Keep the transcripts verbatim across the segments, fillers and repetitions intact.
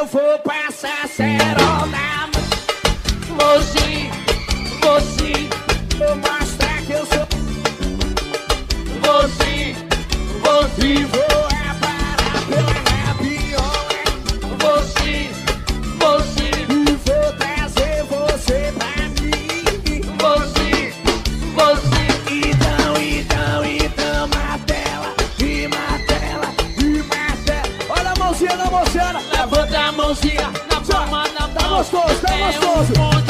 eu vou passar cerol na mão. Mogi, Mogi, vou mostrar que eu sou Mogi, Mogi, vou aparar pela rabiola. Mogi, Mogi, e vou trazer você pra mim. Mogi, Mogi, então, então, então, martela, e martela, e martela. Olha a mãozinha da moçada. Levanta a mãozinha na palma da mão. Tá gostoso, tá gostoso, tá gostoso, martela.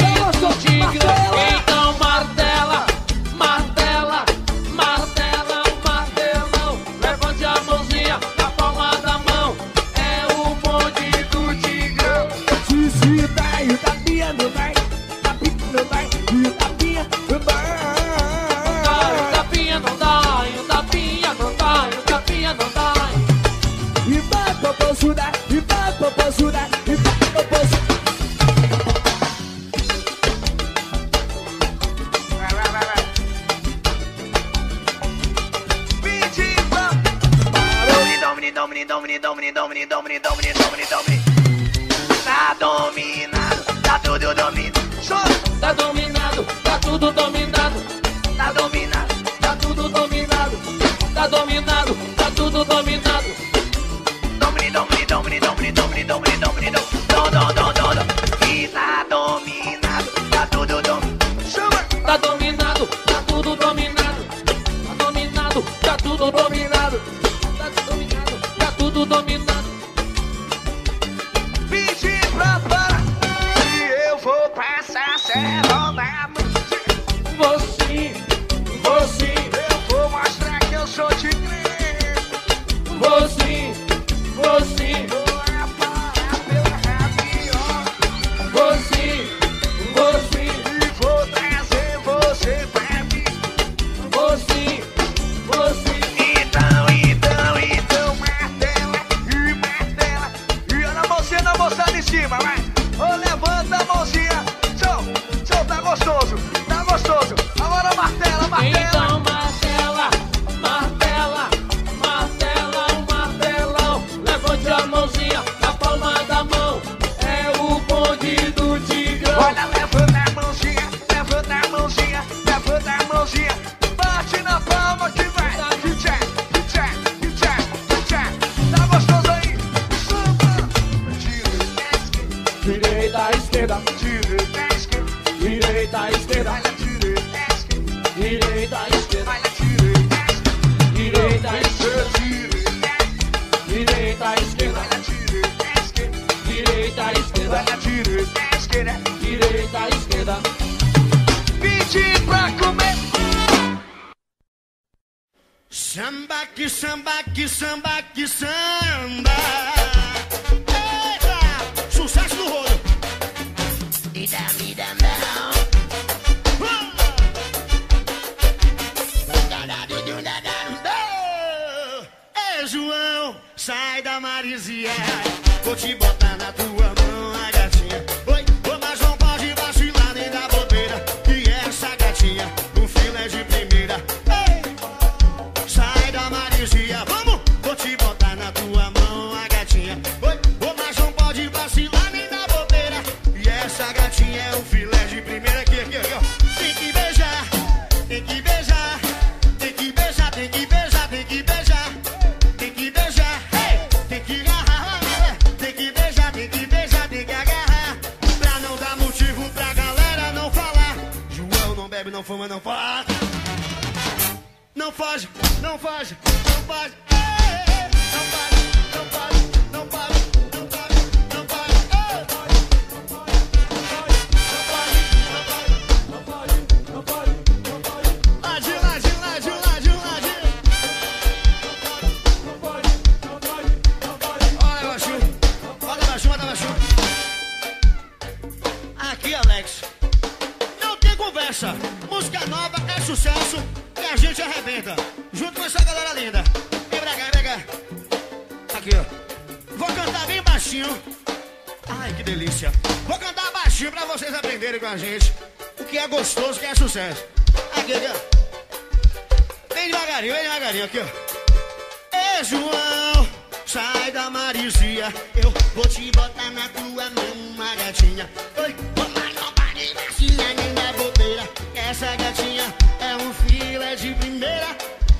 Sai da Marizia, eu vou te botar na tua mão, uma gatinha. Oi, uma compadre, gatinha, nem da bobeira. Essa gatinha é um filé de primeira.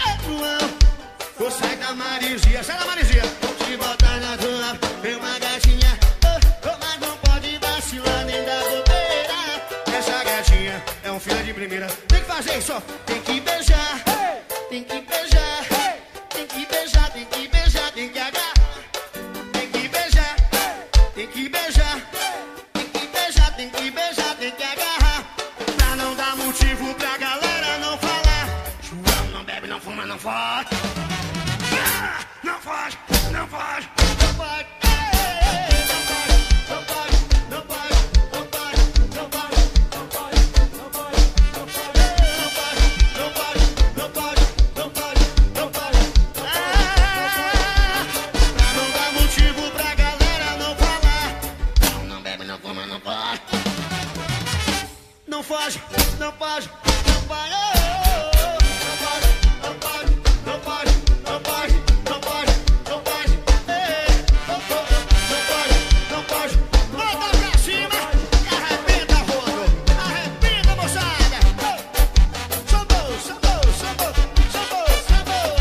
É João, oh, sai da Marizia, sai da Marizia. Vou te botar na tua mão, uma gatinha. Oh, oh, mas não pode vacilar, nem da bobeira. Essa gatinha é um filé de primeira. Tem que fazer isso, tem que beijar. Tem que beijar, tem que beijar, tem que beijar, tem que agarrar. Tem que beijar, tem que beijar, tem que beijar, tem que beijar, tem que agarrar. Pra não dar motivo pra galera não falar. João não bebe, não fuma, não foge. Não foge, não foge, não foge. Não foge, não foge, não foge, não foge, não foge, não foge, não foge, não foge, não foge. Não foge, não foge, não foge, não foge, não foge, não foge, não foge, não foge, não foge, não foge, não foge. Volta pra cima, arrebenta, rodo, arrebenta, moçada. Sambou, sambou, sambou, sambou, sambou.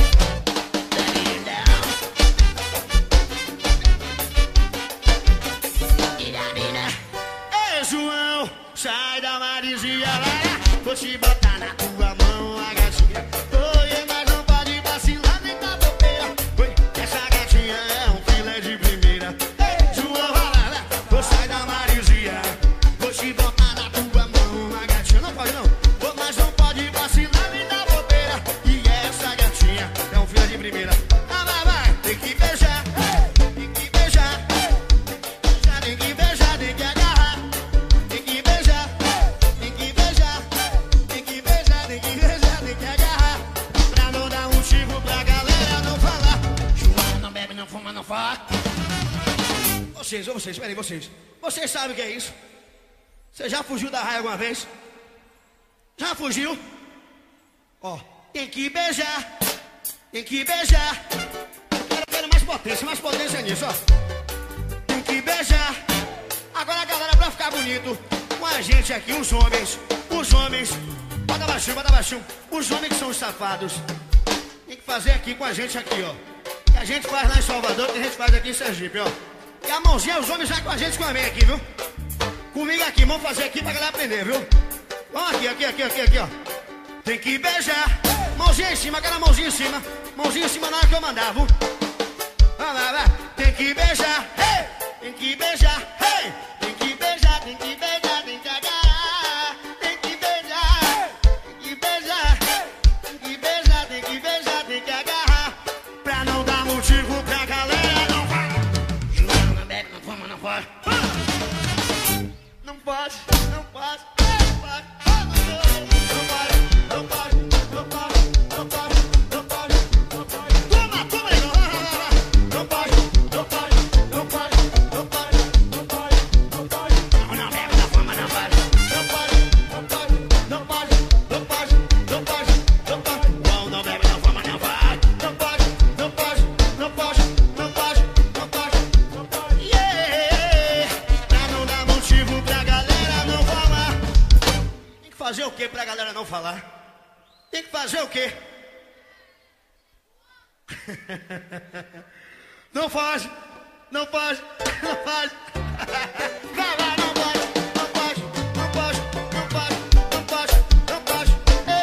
Ei, João, sai da Marizia, vou te botar na tua mão, a gatinha. Oi, mas não pode vacilar, nem tá bobeira. Oi, essa gatinha é um filé de primeira. Ei, João, vai lá, vou sair da Marizia, vou te botar na tua mão, a gatinha. Não pode não, oh, mas não pode vacilar, nem tá bobeira. E essa gatinha é um filé de primeira. Ah, vai, vai, tem que beijar. Tem que beijar, tem que beijar, tem que beijar, tem que agarrar. Tem que beijar. Vocês, ou vocês, peraí, vocês. Vocês sabem o que é isso? Você já fugiu da raia alguma vez? Já fugiu? Ó, tem que beijar. Tem que beijar. Quero, quero mais potência, mais potência nisso, ó. Tem que beijar. Agora, galera, pra ficar bonito, com a gente aqui, os homens, os homens. Bota baixinho, bota baixinho. Os homens que são os safados. Tem que fazer aqui com a gente aqui, ó. Que a gente faz lá em Salvador, que a gente faz aqui em Sergipe, ó. E a mãozinha, os homens já com a gente com a mãe aqui, viu? Comigo aqui, vamos fazer aqui pra galera aprender, viu? Vamos aqui, aqui, aqui, aqui, aqui, ó. Tem que beijar. Mãozinha em cima, aquela mãozinha em cima. Mãozinha em cima na hora que eu mandar, viu? Vai, vai, vai. Tem que beijar. Hey! Tem que beijar. Hey! Tem que beijar, tem que beijar, tem que agarrar. Tem que beijar. Tem que beijar. Tem que beijar, tem que beijar, tem que agarrar. Pra não dar motivo pra galera não vai. Não pode, não pode, não pode, não pode, não pode, não pode, não pode, não pode. Toma, toma, não pode, não pode, não pode, não pode, não pode, não pode. Não bebe da fama, não pode, não pode, não pode, não pode, não pode, não pode, não pode. Não, não bebe da fama, não pode, não pode, não pode, não pode, não pode, não pode. Fazer o que pra galera não falar? Tem que fazer o que? Não faz, não faz, não faz. Vai, vai, não faz, não faz, não faz, não faz, não faz, não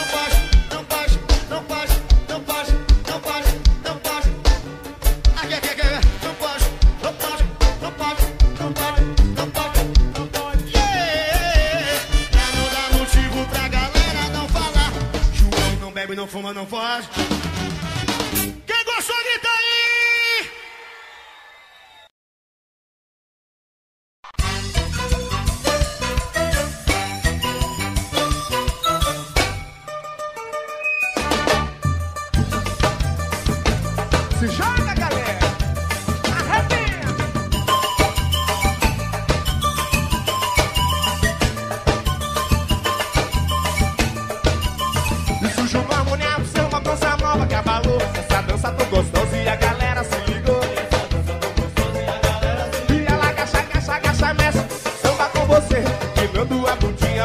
faz. Não faz, não faz, não faz, não faz, não faz, não faz. Aqui, aqui, aqui, não faz, não faz, não faz, não faz, não faz. Não fuma, não foge. Quem gostou, grita aí! Se joga, galera! Arrebenta! Isso, João. Vamos nessa, uma dança nova.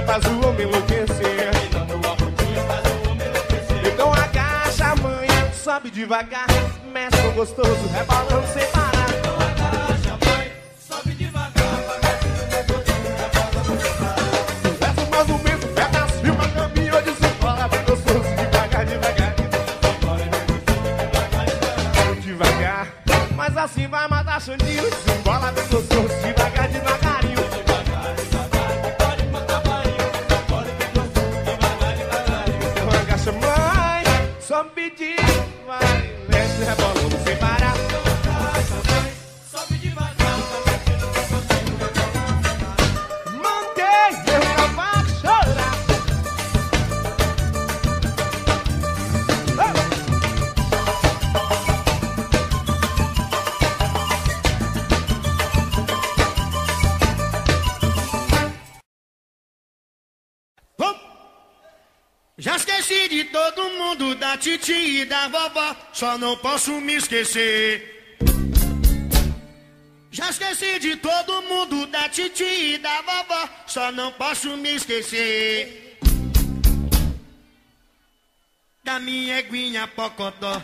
faz o homem enlouquecer. Então agacha a mãe, sobe devagar, mexe com gostoso, rebolando sem parar. Então agacha a mãe, sobe devagar, mexe com gostoso, rebolando sem parar. Faz o movimento, pega a cima, caminhou de cebola, bem gostoso, devagar, devagar. Devagar, mas assim vai matar Xandinho, de cebola, bem gostoso, devagar, devagarinho. Sobe devagar, mexe rebolando sem parar. Sobe devagar, mantém, não vai chorar. Já esqueci de todo mundo, da titi e da vovó, só não posso me esquecer. Já esqueci de todo mundo, da titi e da vovó, só não posso me esquecer da minha eguinha pocotó.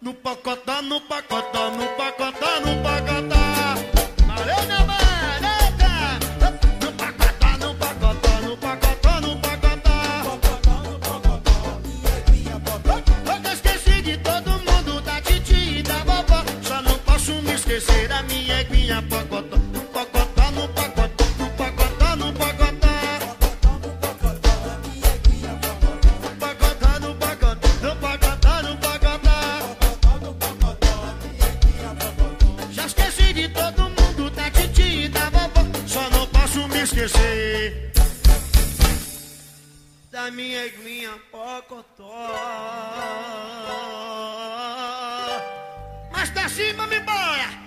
No pocotó, no pocotó, no pocotó, no pocotó. Valeu, da minha eguinha pocotó, no pocotó, no pocotó, no pocotó, no pocotó, no pocotó, no pocotó. Já esqueci de todo mundo, da titi e da vovó, só não posso me esquecer da minha eguinha pocotó. Mas tá cima me bora.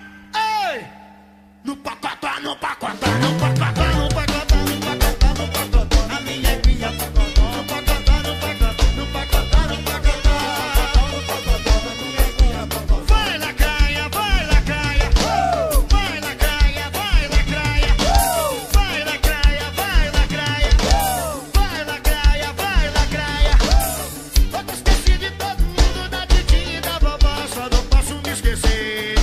No pacotó, no pacotó, no pacotó, no pacotó, no pacotó, no pacotó, a minha eguinha pacotó, no pacotó, no pacotó, no pacotó, no pacotó. Vai na caia, vai na caia, vai na caia, vai na caia, vai na caia, vai na caia, vai na caia, vai na caia. Tô esqueci de todo mundo, da titi e da vovó, só não posso me esquecer.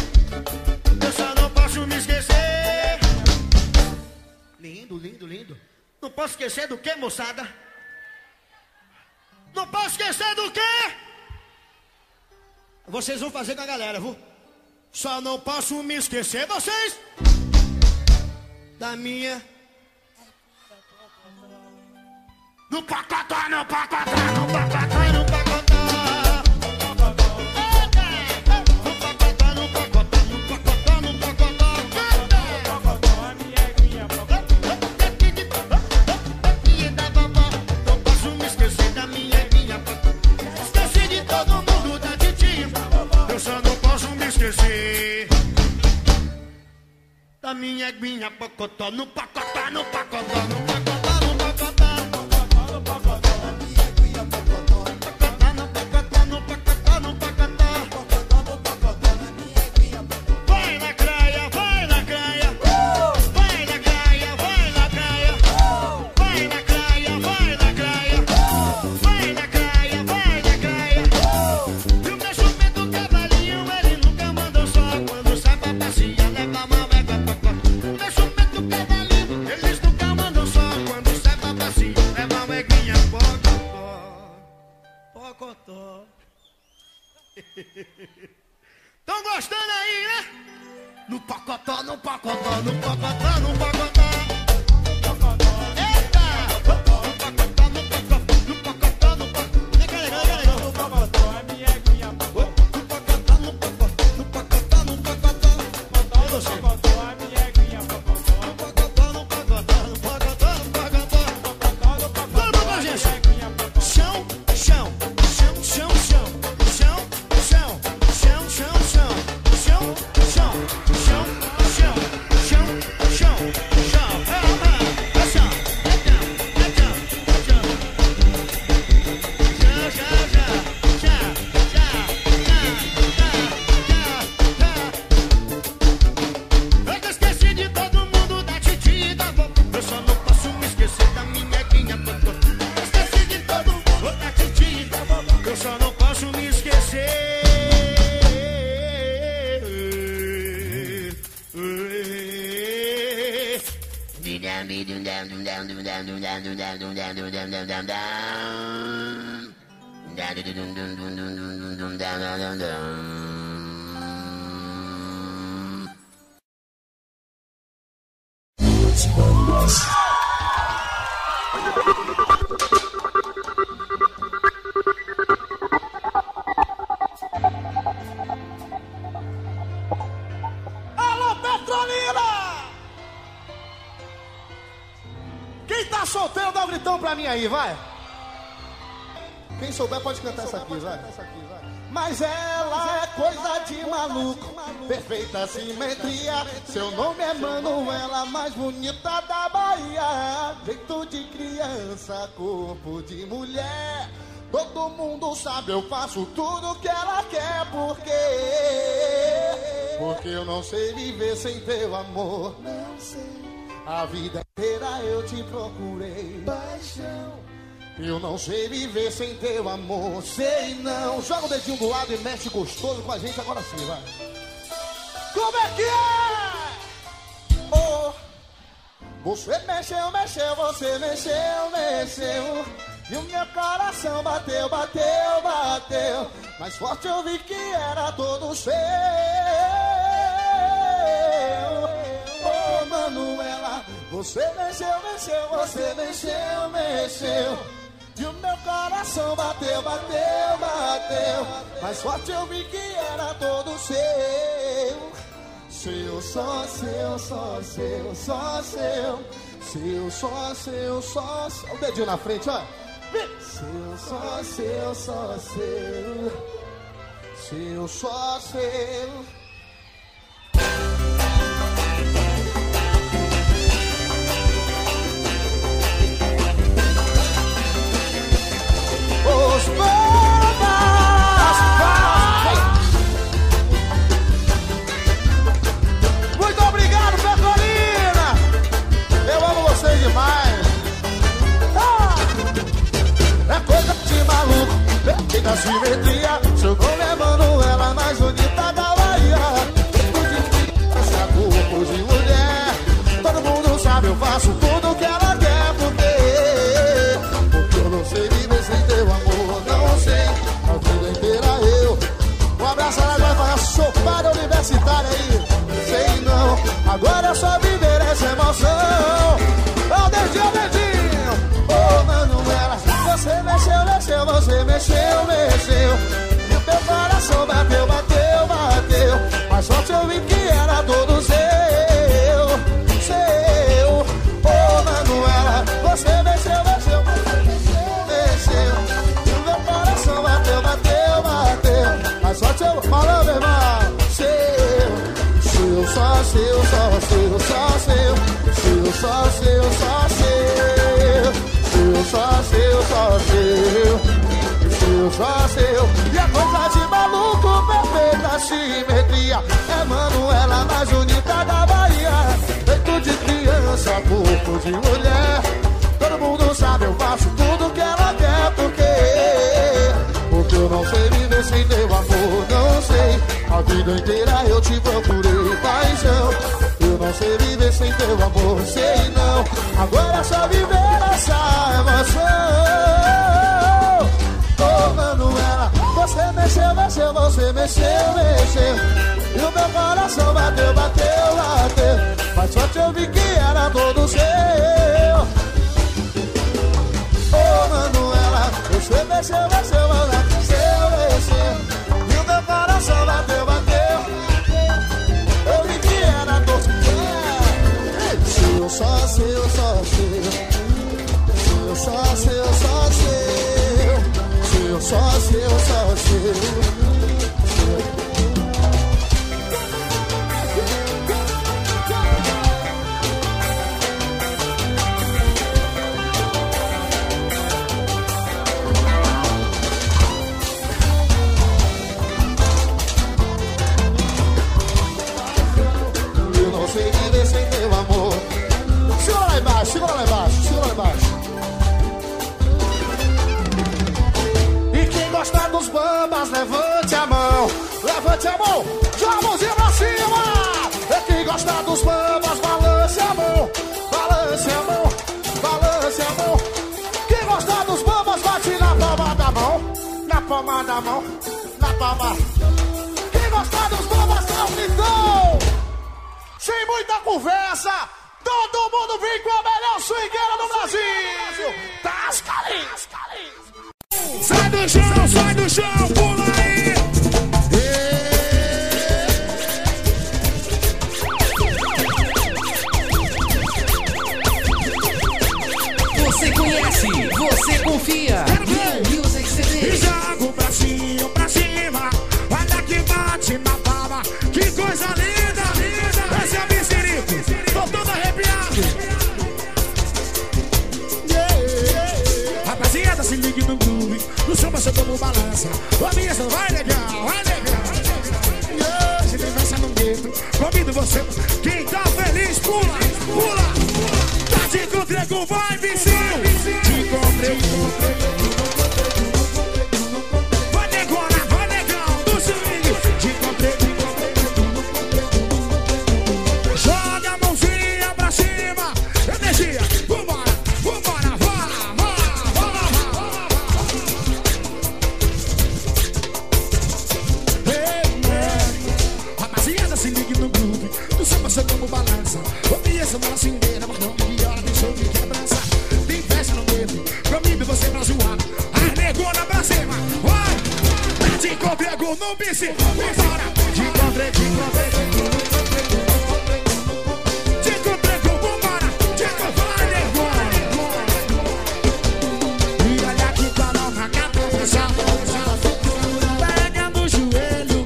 Lindo, lindo, lindo. Não posso esquecer do que, moçada? Não posso esquecer do que? Vocês vão fazer com a galera, viu? Só não posso me esquecer, vocês, da minha... No pacotó, no pacotó, no pacotó, no pacotó. Da minha eguinha pocotó, no pacotó, no pacotó, no pacotó, no pacotó, no pacotó, da minha eguinha pocotó, no pacotó, no pacotó, no pacotó, no pacotó, da minha eguinha pocotó. Vai na caia, vai na caia, vai na caia, vai na caia, vai na caia, vai na caia, vai na caia, vai na caia. E o meu chupé do cavalinho, ele nunca mandou só, quando sai pra passear leva a mão. Tão gostando aí, né? No pacotó, no pacotó, no pacotó, no pacotó. Eita! No pacotó, no pacotó, no pacotó. Vem cá, vem cá, vem cá. No pacotó, a minha eguinha pocotó. No pacotó, no pacotó, no pacotó, no pacotó. No pacotó, a minha eguinha pocotó. No pacotó, no pacotó, no pacotó, no pacotó. No pacotó, no pacotó. Vamos pra gente. Chão, chão, chão, chão, chão. Solteiro, dá um gritão pra mim aí, vai. Quem souber pode cantar essa aqui, vai. Mas ela é coisa de maluco, perfeita simetria. Seu nome é Manuela, mais bonita da Bahia. Jeito de criança, corpo de mulher. Todo mundo sabe, eu faço tudo que ela quer. Por quê? Porque eu não sei viver sem teu amor. Não sei. A vida inteira eu te procurei, paixão. Eu não sei viver sem teu amor, sei não. Joga o dedinho do lado e mexe gostoso com a gente agora sim, vai. Como é que é? Oh, você mexeu, mexeu, você mexeu, mexeu. E o meu coração bateu, bateu, bateu. Mais forte eu vi que era todo seu. Oh, Manuela, você mexeu, mexeu, você mexeu, mexeu. E o meu coração bateu, bateu, bateu. Mais forte eu vi que era todo seu. Seu, só seu, só seu, só seu. Seu, só seu, só seu. O dedinho na frente, ó. Seu, só seu, só seu. Seu, só seu. Os palmas, as palmas. Muito obrigado, Petrolina. Eu amo vocês demais. Ah! É coisa de maluco, perfeita simetria. Seu nome é Manuela, mais bonita da Bahia. Essa corpo de mulher, todo mundo sabe, eu faço tudo que ela quer. Por quê? Porque eu não sei viver sem teu amor. A vida inteira eu. Um abraço, ela vai falar sopada universitária aí. Sei não, agora é só viver essa emoção. Ó, o dedinho, o dedinho. Ô, Manuela, você mexeu, mexeu, você mexeu, mexeu. E o teu coração bateu, bateu, bateu. Mas só se eu vi que era todo seu, seu. Ô, Manuela, você mexeu, mexeu, você mexeu, mexeu. Mas só seu, falou meu irmão. Seu, seu, só seu, só seu, só seu. Seu, só seu, só seu. Seu, só seu, só seu. Seu, só seu. E a coisa de maluco, perfeita simetria. É Manuela, mais bonita da Bahia. Feito de criança, corpo de mulher. Todo mundo sabe, eu faço tudo que ela quer. Porque... porque eu não sei viver sem teu amor, não sei. A vida inteira eu te procurei, paixão. Eu não sei viver sem teu amor, sei não. Agora é só viver essa emoção. Ô, Manuela, você mexeu, mexeu, você mexeu, mexeu. E o meu coração bateu, bateu, bateu. Mas só te ouvi que era todo seu. Ô, Manuela, você mexeu, mexeu, mexeu. Bateu, bateu. Eu vi que era doce. Seu, só seu, só seu. Seu, só seu, só seu. Seu, só seu, só bambas, levante a mão, levante a mão, joga a mãozinha pra cima. E quem gosta dos bambas, balance a mão, balance a mão. manda a mão na palma. E gostar dos bobas são Cleitão. Sem muita conversa, todo mundo vem com a melhor swingueira do Brasil. Tascaris, tascaris. Sai do chão, sai do chão, pula aí. Você conhece, você confia. E joga o bracinho pra cima. Olha que bate na palma. Que coisa linda, linda. Esse é o Missirico. Tô todo arrepiado. Rapaziada, se ligue no groove. No som você toma balança. Ô minha, só vai legal, vai legal. Se lembrança no gueto. Convido você. Quem tá feliz, pula, pula. Te encontrei com o vai, vizinho. Te encontrei com vai negona, vai negão do swing. Te encontrei. Joga a mãozinha pra cima. Energia, vambora, vambora, vá, vá, vá, vá. Rapaziada, se ligue no grupo. Do samba você como balança. Ouvi essa bola assim. Não pense, embora. Te encontrei, te encontrei, te encontrei. Te encontrei, vambora. Te encontrei, vambora. E olha que balão na cabeça. Pega no joelho.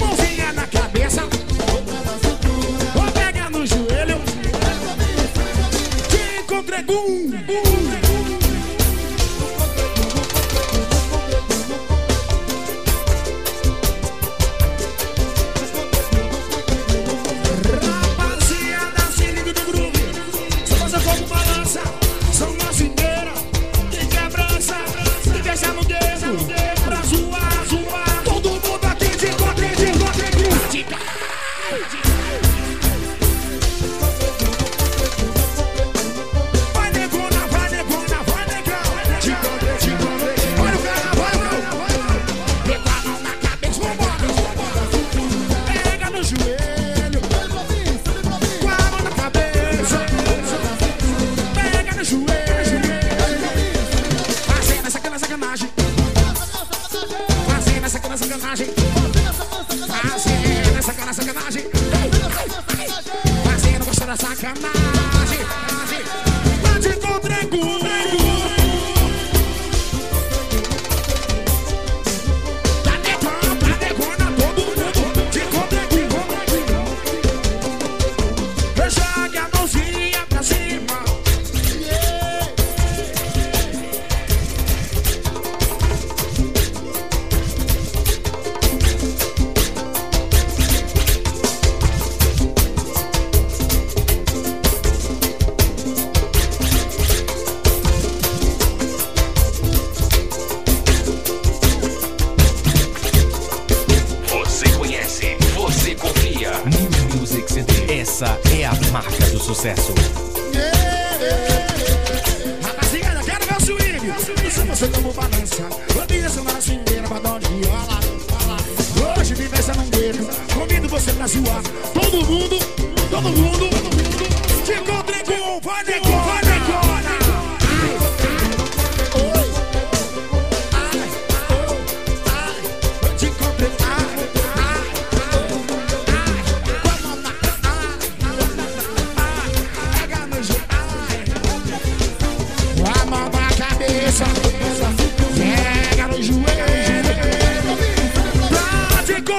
Mãozinha na cabeça. Ou pega no joelho. Te encontrei, bum, bum.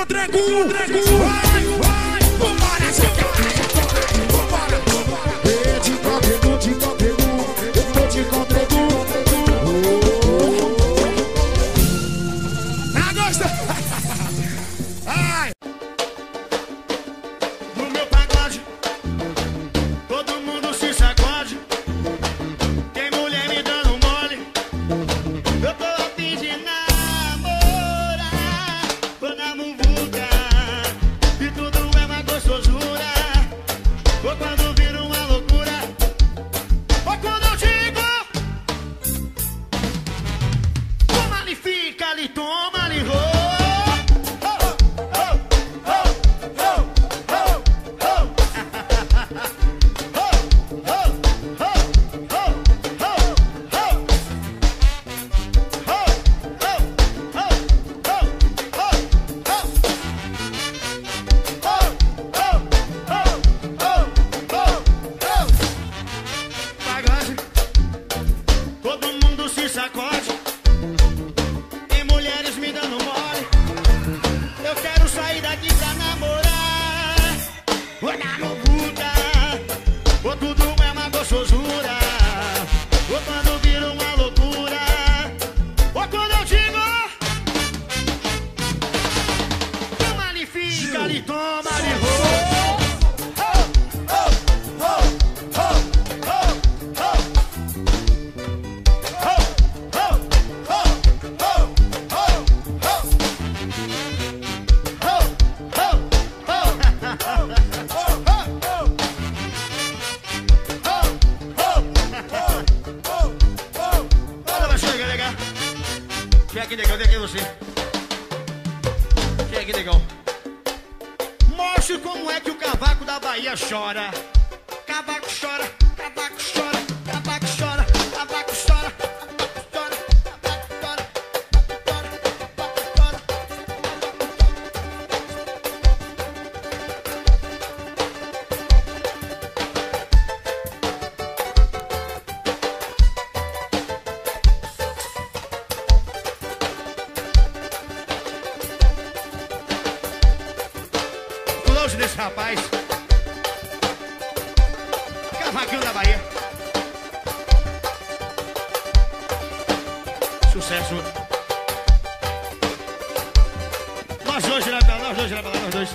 Dragon, Dragon, vai, vai, vambora, seu caralho, vambora, vambora, vambora. Rapaz, cavaquinho da Bahia, sucesso. Nós dois, né, nós dois, né, nós dois.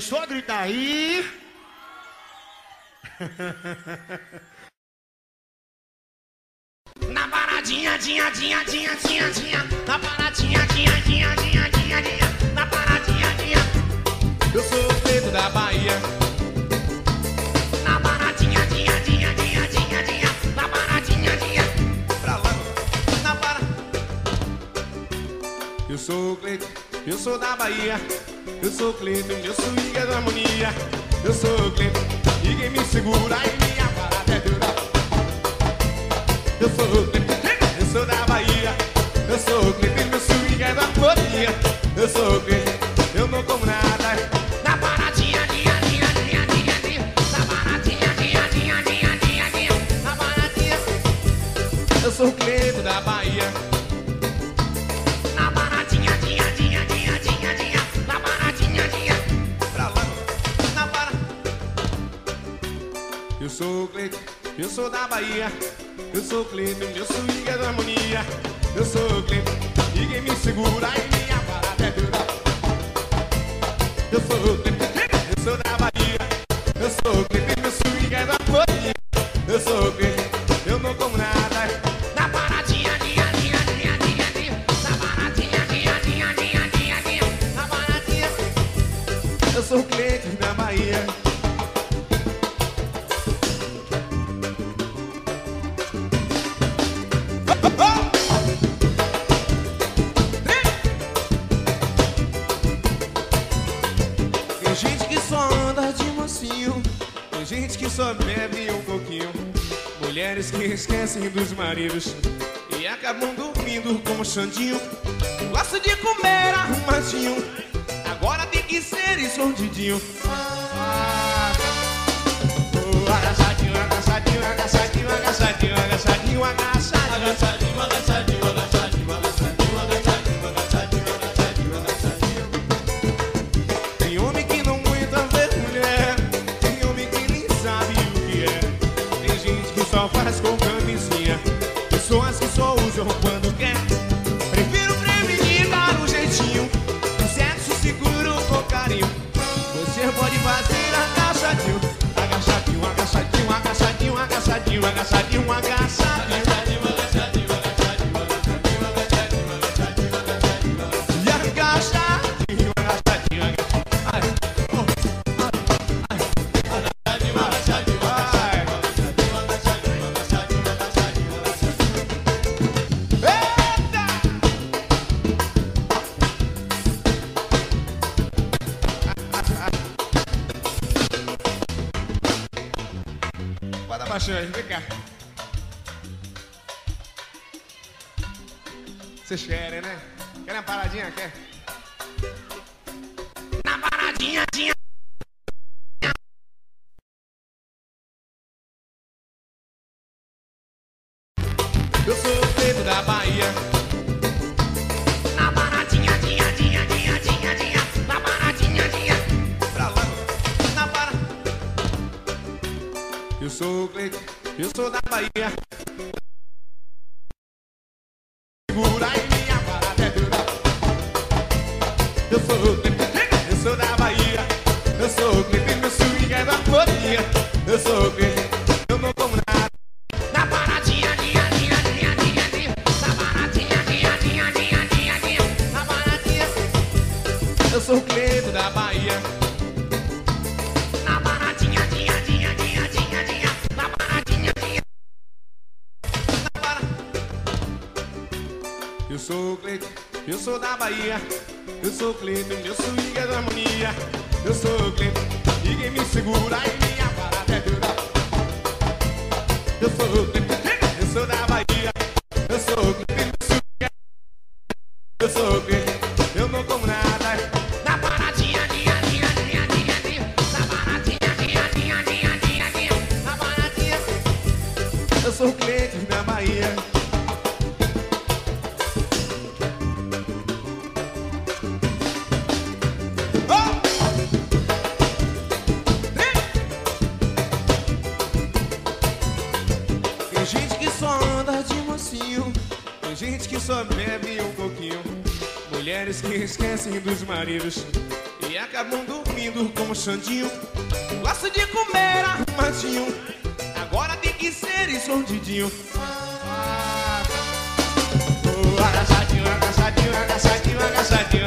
Só grita aí. Na paradinha, tinha, tinha, tinha, tinha, tinha. Na paradinha, tinha, tinha, tinha, tinha, tinha. Na paradinha, tinha. Eu sou o Cleito da Bahia. Na paradinha, tinha, tinha, tinha, tinha, tinha. Na paradinha, tinha. Pra lá. Na para. Eu sou o Cleito, eu sou da Bahia. Eu sou o Cleito, eu sou liga da harmonia. Eu sou o Cleito, ninguém me segura e minha parada é dura. Eu sou o Cleito, eu sou da Bahia. Eu sou o Cleito, eu sou liga da harmonia. Eu sou o Cleito, eu não como nada. Na paradinha, dia, dia, dia, dia, dia. Na paradinha, dia, dia, dia, dia, dia. Na paradinha. Eu sou o Cleito da Bahia. Eu sou o Cleito, eu sou da Bahia. Eu sou o Cleito, eu sou liga da harmonia. Eu sou o Cleito, ninguém me segura e minha parada é dura. Eu sou o Cleito, eu sou da Bahia. Eu sou o Cleito, eu sou liga da harmonia. Eu sou o Cleito, eu não como nada. Na paradinha. sou Cleito da Bahia. Tem gente que só anda de mocinho, tem gente que só bebe um pouquinho, mulheres que esquecem dos maridos e acabam dormindo com o Xandinho. Gosto de comer arrumadinho, agora tem que ser escondidinho. Ah, oh, agaçadinho, agaçadinho, agaçadinho, agaçadinho, agaçadinho, agaçadinho, agaçadinho, agaçadinho, agaçadinho, agaçadinho, agaçadinho, agaçadinho, agaçadinho, agaçadinho. Tem homem que não aguenta ver mulher, tem homem que nem sabe o que é, tem gente que só faz com camisinha, pessoas que só usam quando quer. Você pode fazer agaçadinho, agaçadinho, agaçadinho, agaçadinho, agaçadinho, agaçadinho, agaçadinho, agaçadinho, agaçadinho, agaçadinho, agaçadinho, vem cá. Vocês querem, né? Querem uma paradinha? Quer? Na paradinha, tinha. Eu sou o Cleito da Bahia. Na paradinha, tinha, tinha, tinha, tinha, tinha. Na paradinha, tinha. Pra lá. Na para. Eu sou o Cleito. Eu sou da Bahia. Segura aí, minha parada é dura. Eu sou o Cleito, eu sou da Bahia. Eu sou o Cleito, meu swing é da folia. Eu sou o Cleito, eu não como nada. Na paradinha, dia, dia, dia, dia, dia. Na paradinha, dia, dia, dia, dia, dia. Na paradinha, eu sou o Cleito da Bahia. Eu sou o Cleito, eu sou da Bahia. Eu sou o Cleito, meu swing é da harmonia. Eu sou o Cleito, ninguém me segura e minha parada é dura. Eu sou o Cleito, eu sou da Bahia. Eu sou o Cleito, meu swing é da harmonia. Eu sou o Cleito, eu não como nada. Na paradinha, dia, dia, dia, dia, dia. Na paradinha, dia, dia, dia, dia, dia. Na paradinha, eu sou o Cleito da Bahia. Tem gente que só bebe um pouquinho, mulheres que esquecem dos maridos e acabam dormindo com o Xandinho. Gosto de comer arrumadinho, agora tem que ser escondidinho. Ah, oh, agaçadinho, agaçadinho, agaçadinho, agaçadinho, agaçadinho, agaçadinho,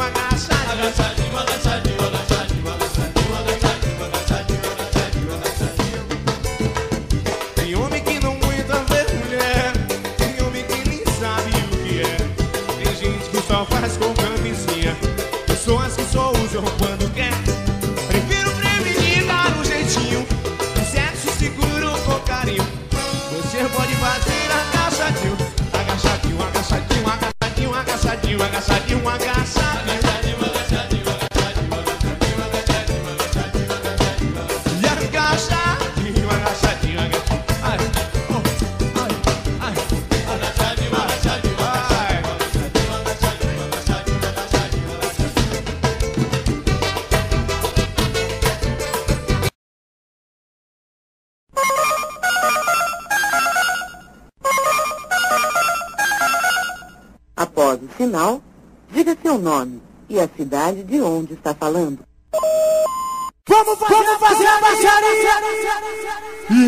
agaçadinho, agaçadinho, agaçadinho, agaçadinho, agaçadinho, agaçadinho, agaçadinho, agaçadinho. Tem homem que não aguenta ver mulher, só faz com camisinha, pessoas que só usam quando quer. Prefiro prevenir, dar um jeitinho, um sexo seguro com carinho. Você pode fazer agaçadinho, agaçadinho, agaçadinho, agaçadinho, agaçadinho, agaçadinho, agaçadinho. Após o sinal, diga seu nome e a cidade de onde está falando. Vamos fazer, vamos fazer a baixaria!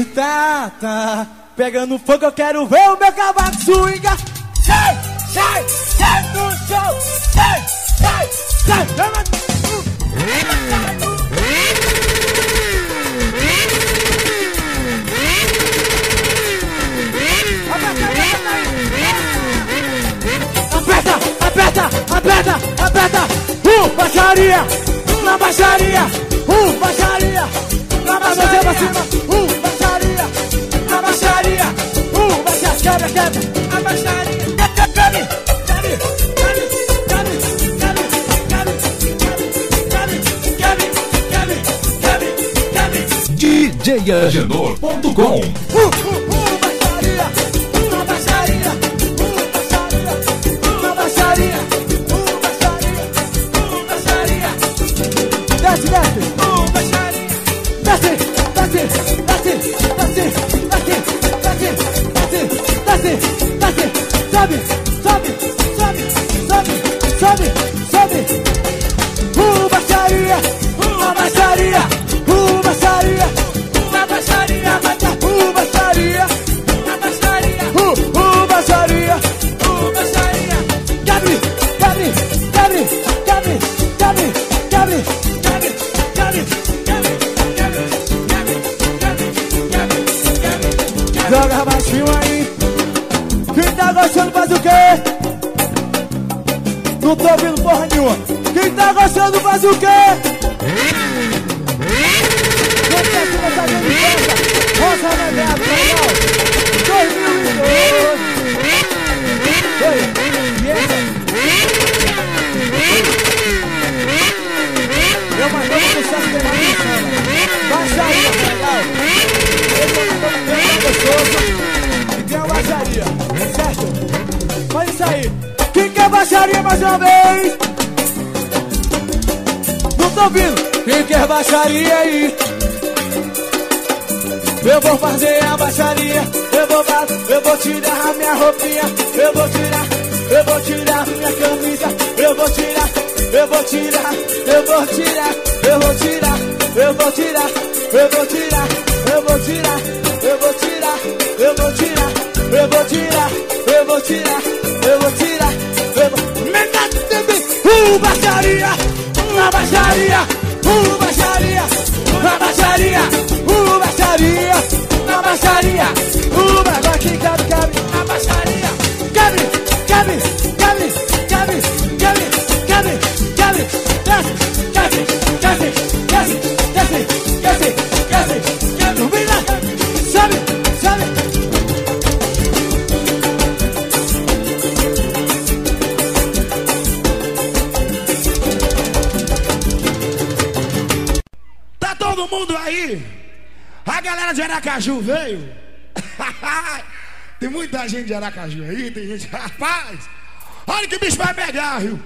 E tá, tá, pegando fogo, eu quero ver o meu cavaco swinga. Sai, sai, sai do chão! Sai, sai, sai! aperta, aperta. Uh, baixaria, na baixaria. Uh, baixaria, na baixaria. Uh, baixaria, na baixaria. Uh, baixaria, quebra, quebra. Na baixaria. Bebe, bebe, bebe, bebe, bebe, bebe, bebe, bebe, D J Agenor ponto com. Uh, uh, uh, baixaria, na baixaria. Sobe, sobe, sobe, sobe, sobe, sobe. Uma baixaria, uma baixaria, uma baixaria, uma baixaria, uma baixaria, uma baixaria, uma baixaria, uma baixaria. Gabi, Gabi, Gabi, Gabi, Gabi, Gabi, Gabi, Gabi, Gabi, Gabi. Joga baixinho aí. Quem tá gostando faz o quê? Não tô ouvindo porra nenhuma. Quem tá gostando faz o quê? Quem tá aqui nessa grande festa? Roça na guerra dois mil e doze. Eu mandei um sucesso de marinha. Baixaria, legal. Eu tô mandando é uma baixaria, certo? Olha isso aí. Quem quer baixaria mais uma vez? Não tô ouvindo. Quem quer baixaria aí? Eu vou fazer a baixaria. Eu vou dar, eu vou tirar a minha roupinha. Eu vou tirar, eu vou tirar minha camisa. Eu vou tirar, eu vou tirar, eu vou tirar, eu vou tirar, eu vou tirar, eu vou tirar, eu vou tirar, eu vou tirar. Eu vou tirar, eu vou tirar, eu vou tirar, eu vou tirar, eu vou... Metade também! Uh, baixaria, uma baixaria, uh, baixaria, uma baixaria, uh, baixaria, uma baixaria, uh, agora quem cabe, cabe, uma baixaria. Cabe, cabe, cabe, cabe, cabe, cabe, cabe, desce, desce, desce, desce, desce, desce, desce, desce, combina, sabe? Tá todo mundo aí? A galera de Aracaju veio? Tem muita gente de Aracaju aí, tem gente. Rapaz! Olha que bicho vai pegar, viu?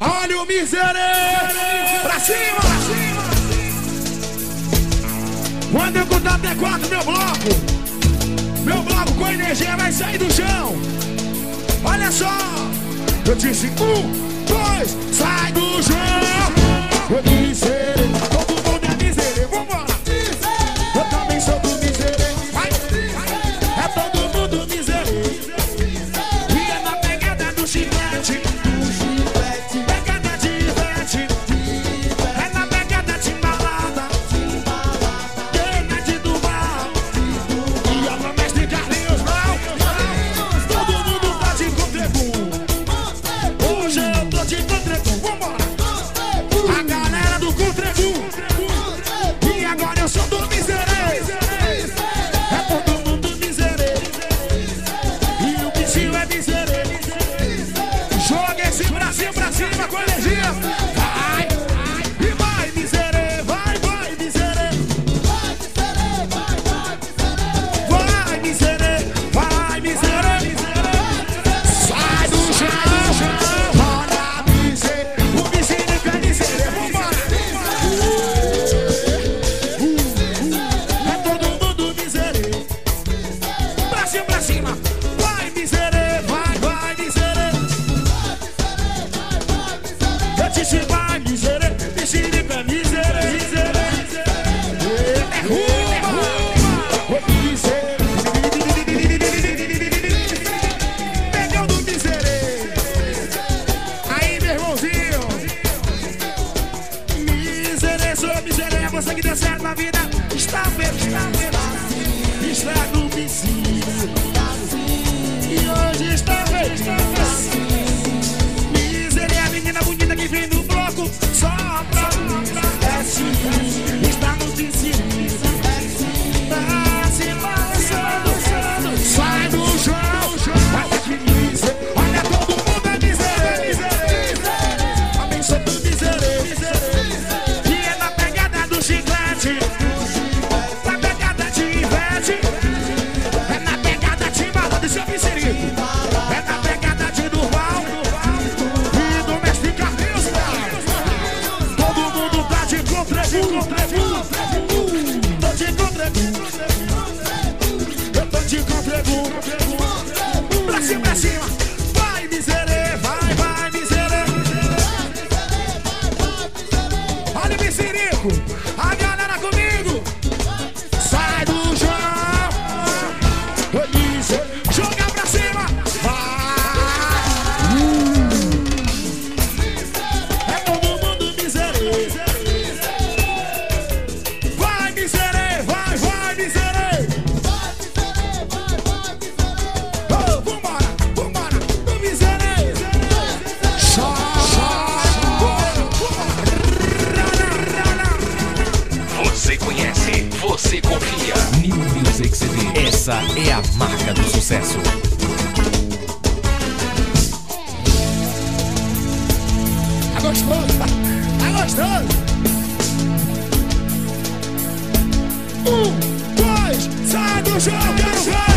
Olha o miserê! Pra cima, pra cima! Quando eu contar até quatro, meu bloco! Meu bloco com energia vai sair do chão. Olha só. Eu disse um, dois, sai do chão. Eu miserê, todo mundo é miserê, vambora. Eu também sou do miserê. É todo mundo miserê. E é na pegada do chiclete. Pegada de vete. É na pegada de balada. Pena de do bar. T V. Essa é a marca do sucesso. Tá gostoso, tá, tá gostoso. Um, dois, sai do jogo, vai, vai.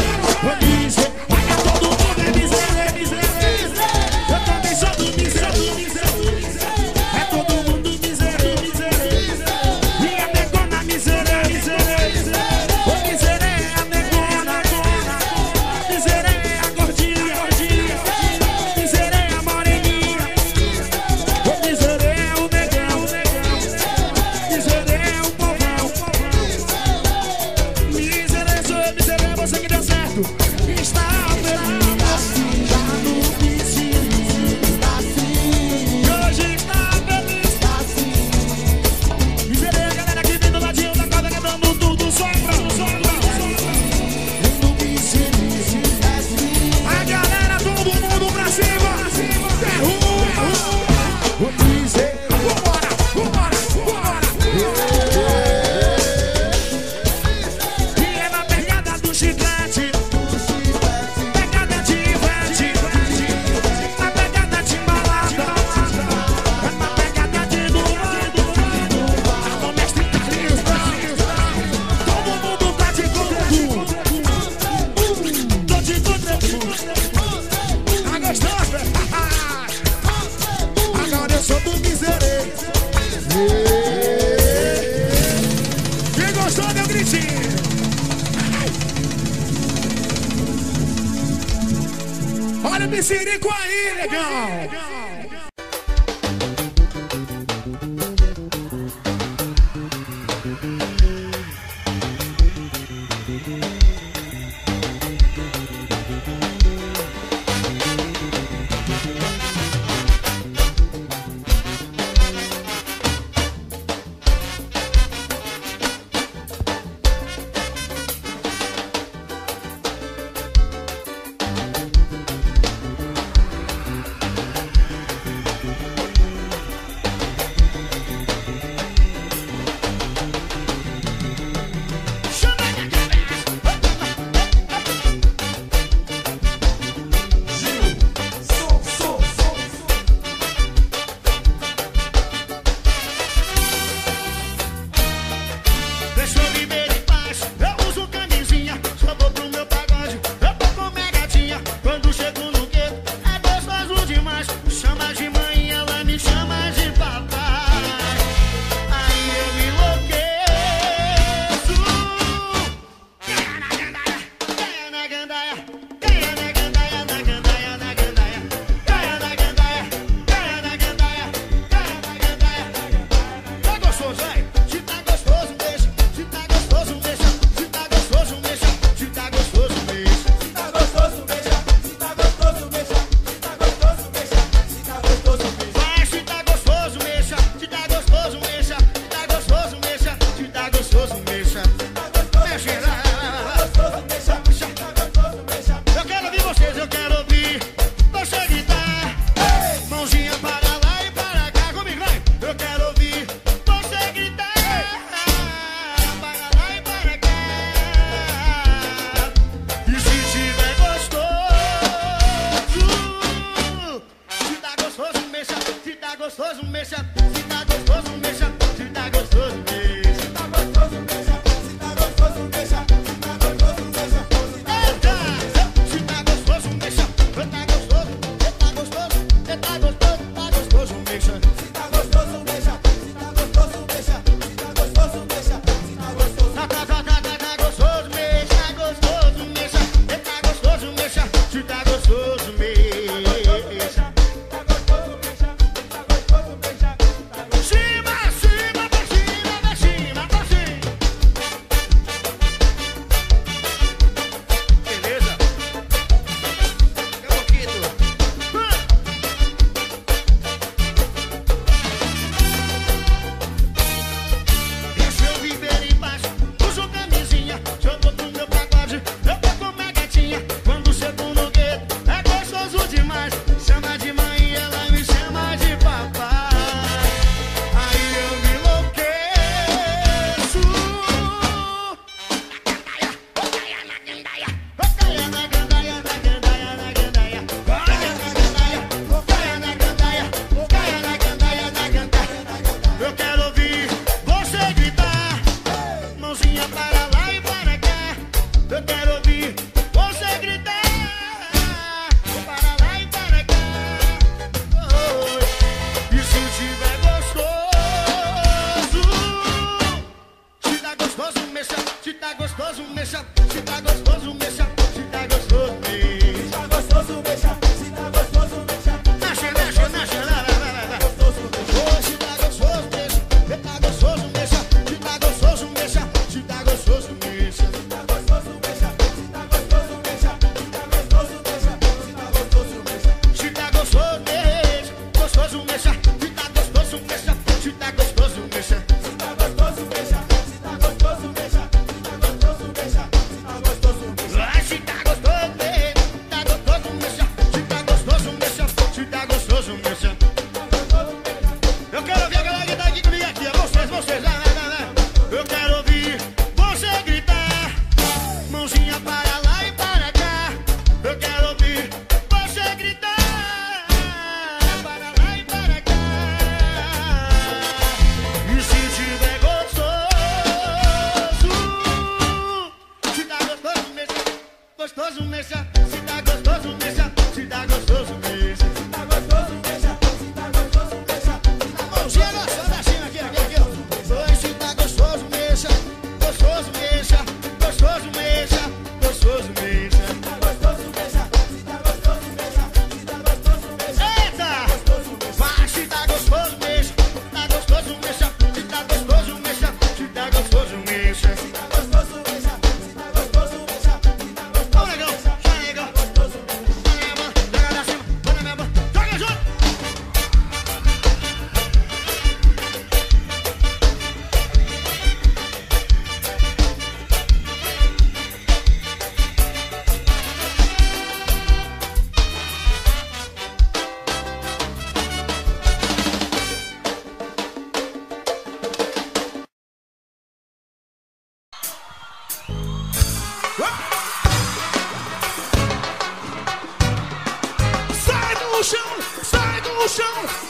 do chão, sai do chão.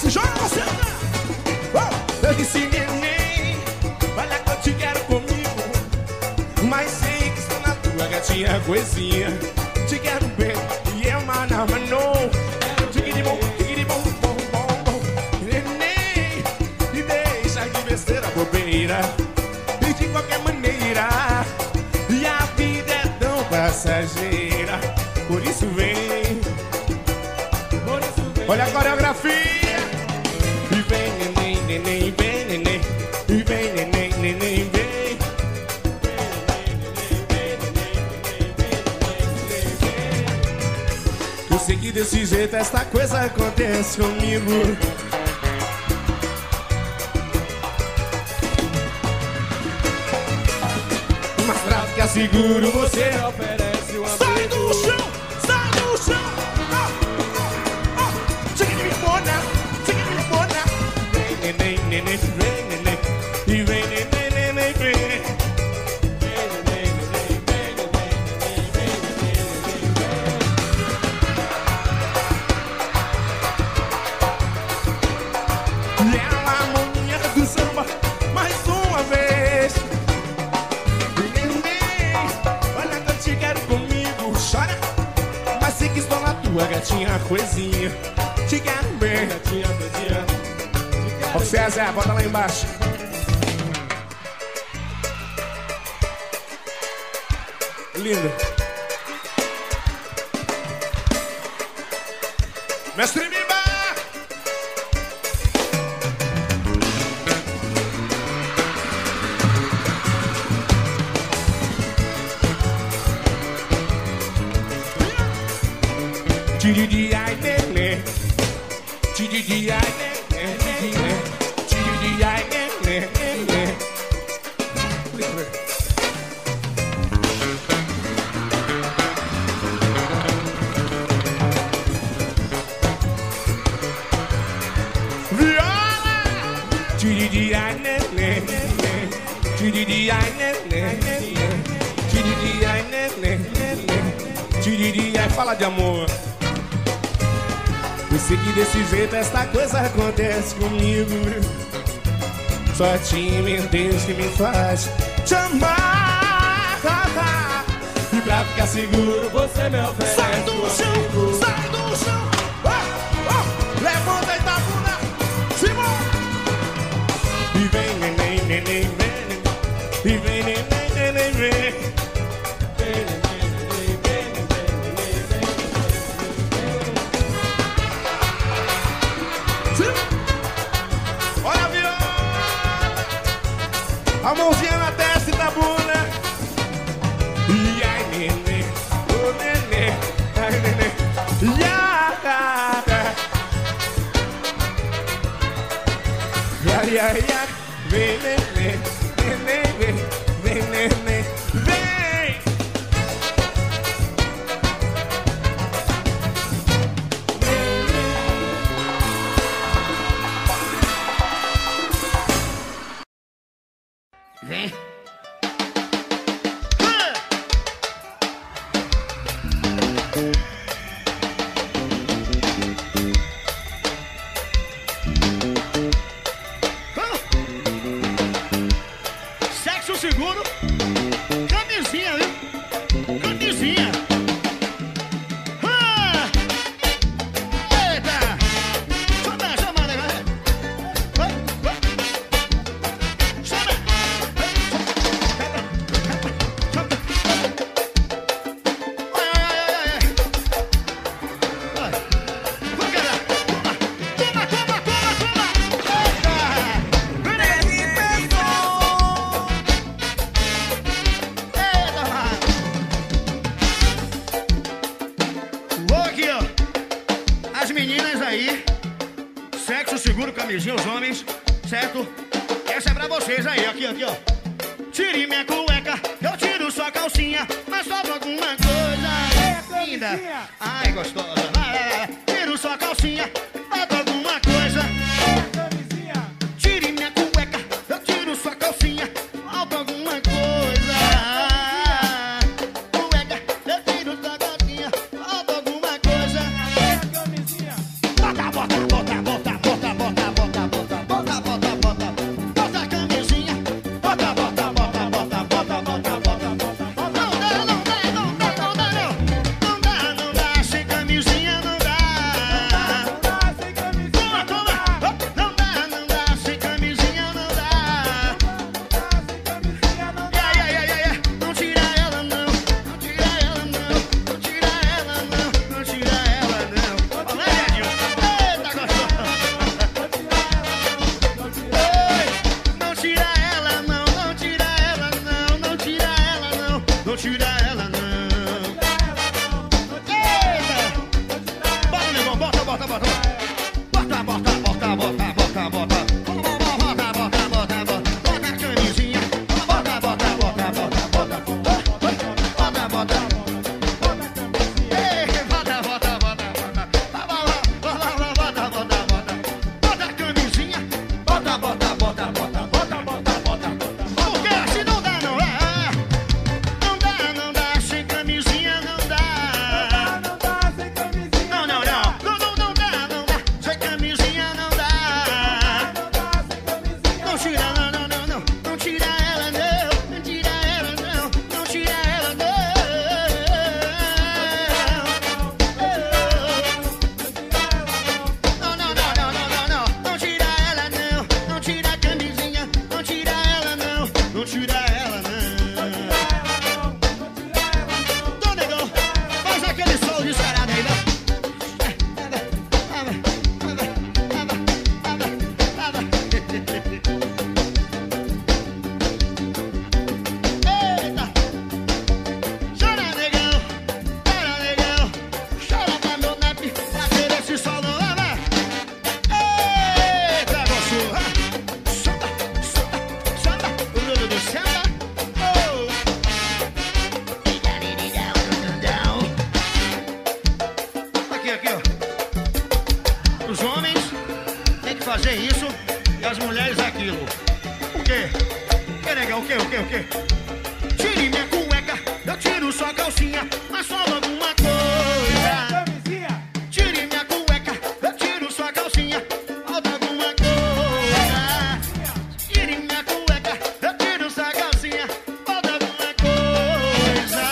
Se joga, senta. Eu disse neném, olha que eu te quero comigo, mas sei que estou na tua gatinha coisinha. Te quero bem e eu mano, mano. E de qualquer maneira, e a vida é tão passageira. Por isso vem, por isso vem. Olha a coreografia. E vem, neném, neném, vem, neném. E vem, neném, neném, vem. Eu sei que desse jeito esta coisa acontece comigo. Seguro você oferece uma. Sai do chão, sai do chão. Chega de limona, chega de limona. Vem, neném, neném, vem, neném. E vem, neném, neném, vem. Vem, neném, neném, vem, neném, neném. E ela, a maninha do samba, mais uma vez. Tua gatinha coisinha, te quero bem. Gatinha, gatinha. Ó César, bota lá embaixo. Linda. Mestre Mimba. Tiri-di-ai, nenê. Tiri-di-ai, nenê. Tiri-di-ai, nenê. Viola! Tiri-di-ai, nenê. Tiri-di-ai, nenê. Tiri-di-ai, nenê. Tiri-di-ai, fala de amor. Eu sei que desse jeito esta coisa acontece comigo. Só te meu Deus que me faz te amar. E pra ficar seguro você me oferece. Sai do chão, sai do chão. Oh, oh, levanta e tá bunda. Simão. E vem, neném, neném, vem. E vem, neném, neném, vem. A mãozinha na testa e na bunda. E ai, nenê, ô nenê, ai, nenê. E ai, ai, ai, ai. Vem, nenê, nenê, vem. Vem, nenê, vem. Vem. Sexo seguro, camisinha, viu? Camisinha. Ah! Eita! Chama, chama, negócio. Chama. Sexo seguro, camisinha, os homens, certo? Essa é pra vocês aí, aqui, aqui, ó. Tire minha cueca, eu tiro sua calcinha, mas sobra alguma coisa é, linda. Ai, gostosa. Vai, vai, vai. Tiro sua calcinha, falta alguma coisa é, tire minha cueca, eu cueca, o que, o que, o que? Tire minha cueca, eu tiro sua calcinha, mas só logo uma coisa. Tire minha cueca, eu tiro sua calcinha, falta alguma coisa. Tire minha cueca, eu tiro sua calcinha, falta alguma coisa.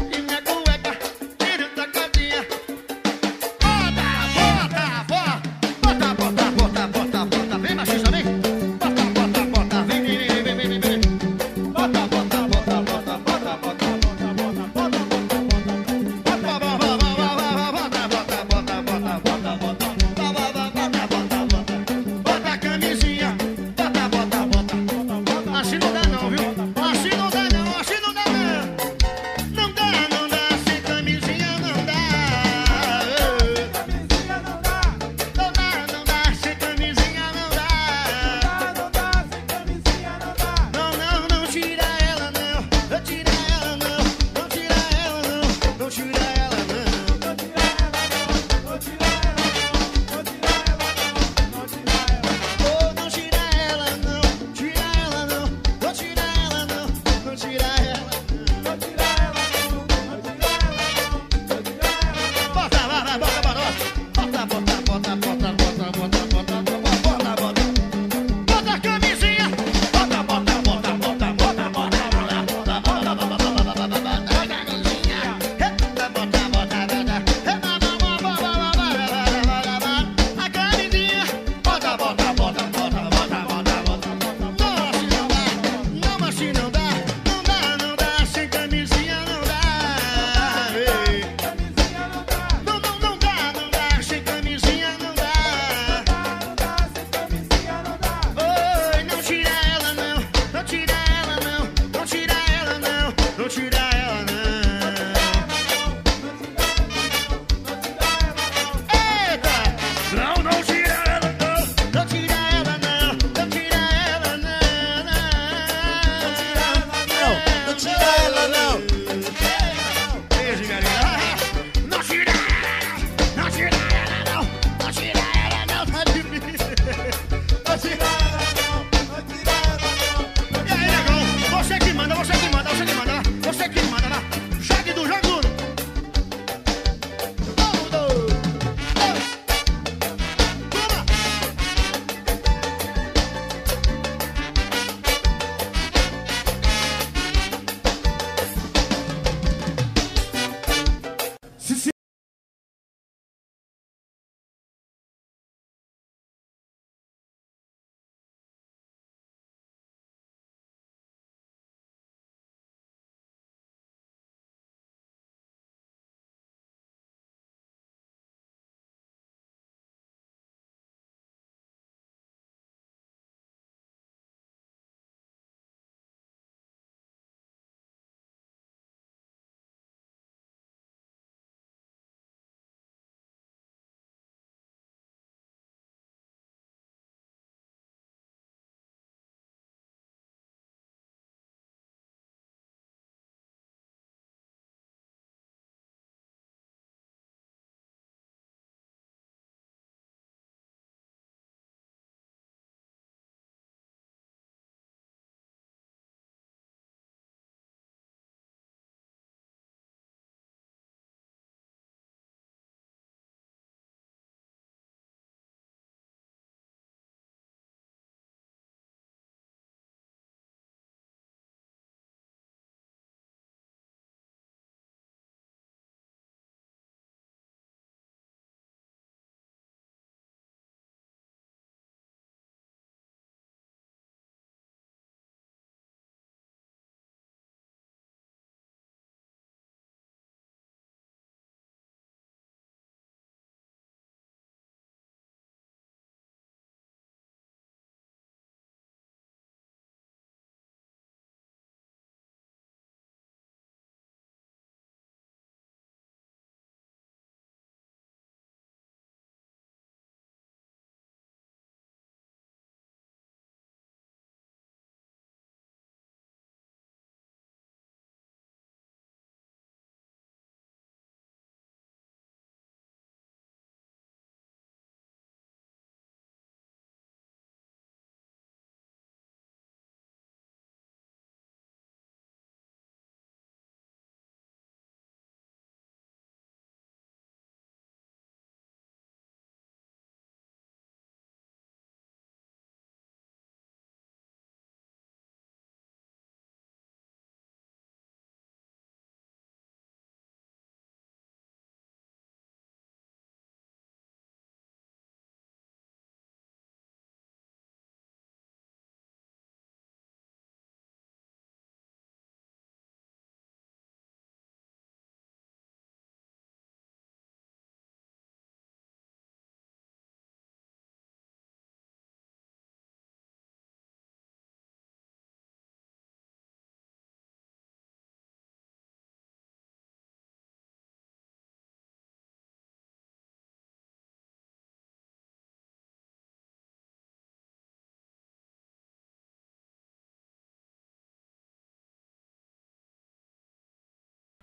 Tire minha cueca, tiro sua calcinha. Bota, bota, bota, bota, bota, bota, bota, bota, vem machista, vem. Bota, bota, bota, vem, vem, vem, vem, vem, vem, vem, bota.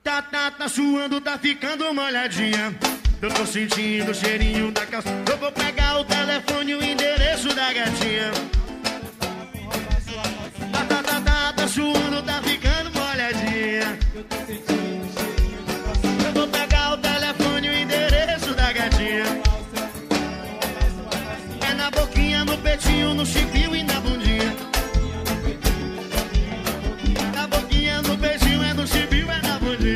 Tá, tá, tá suando, tá ficando molhadinha. Eu tô sentindo o cheirinho da calça. Eu vou pegar o telefone e o endereço da gatinha. Tá, tá, tá, tá, tá suando, tá ficando molhadinha. Eu tô sentindo o cheirinho da calça. Eu vou pegar o telefone e o endereço da gatinha. É na boquinha, no peitinho, no chipinho e na bundinha. Na boquinha, no peitinho, é no chipinho, é na bundinha.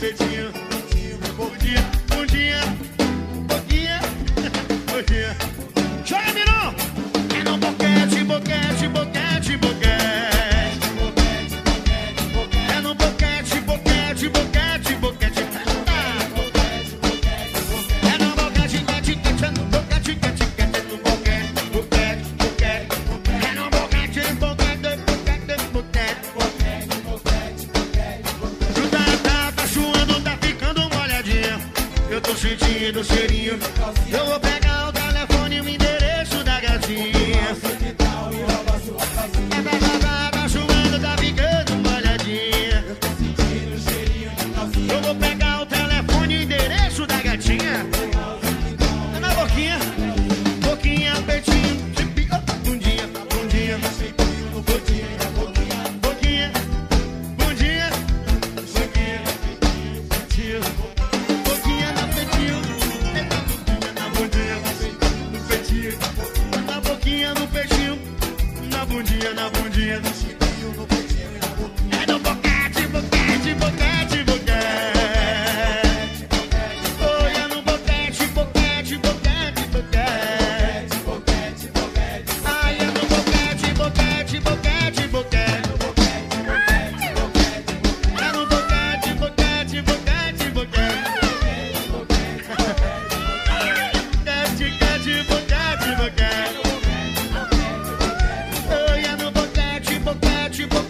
Peitinho, bom dia, bom dia, bom dia, bom dia. Joga, Miron! É no boquete, boquete, boquete, boquete. É no boquete, boquete, boquete, boquete. É no boquete, boquete, boquete. É no boquete, boquete, boquete, boquete. É no boquete, boquete, boquete, boquete. Eu tô sentindo o cheirinho. Eu vou pegar o telefone e o endereço da gatinha. É da gata, tá chumando, tá ficando molhadinha. Eu tô sentindo o cheirinho de calcinha. Eu vou pegar o telefone e o endereço da gatinha. É na boquinha, boquinha, peitinho, chipinho, bundinha, bundinha, chipinho, boquinha, boquinha, boquinha, bundinha, boquinha, peitinho, peitinho. Na bundinha, na bundinha, no chiquinho, no peitinho e na boquinha. É no boquete, boquete, boquete, boquete. Oi, é no boquete, boquete, boquete, boquete. Ai, é no boquete, boquete, boquete, boquete. É no boquete, boquete, boquete, boquete. Boquete, boquete, boquete.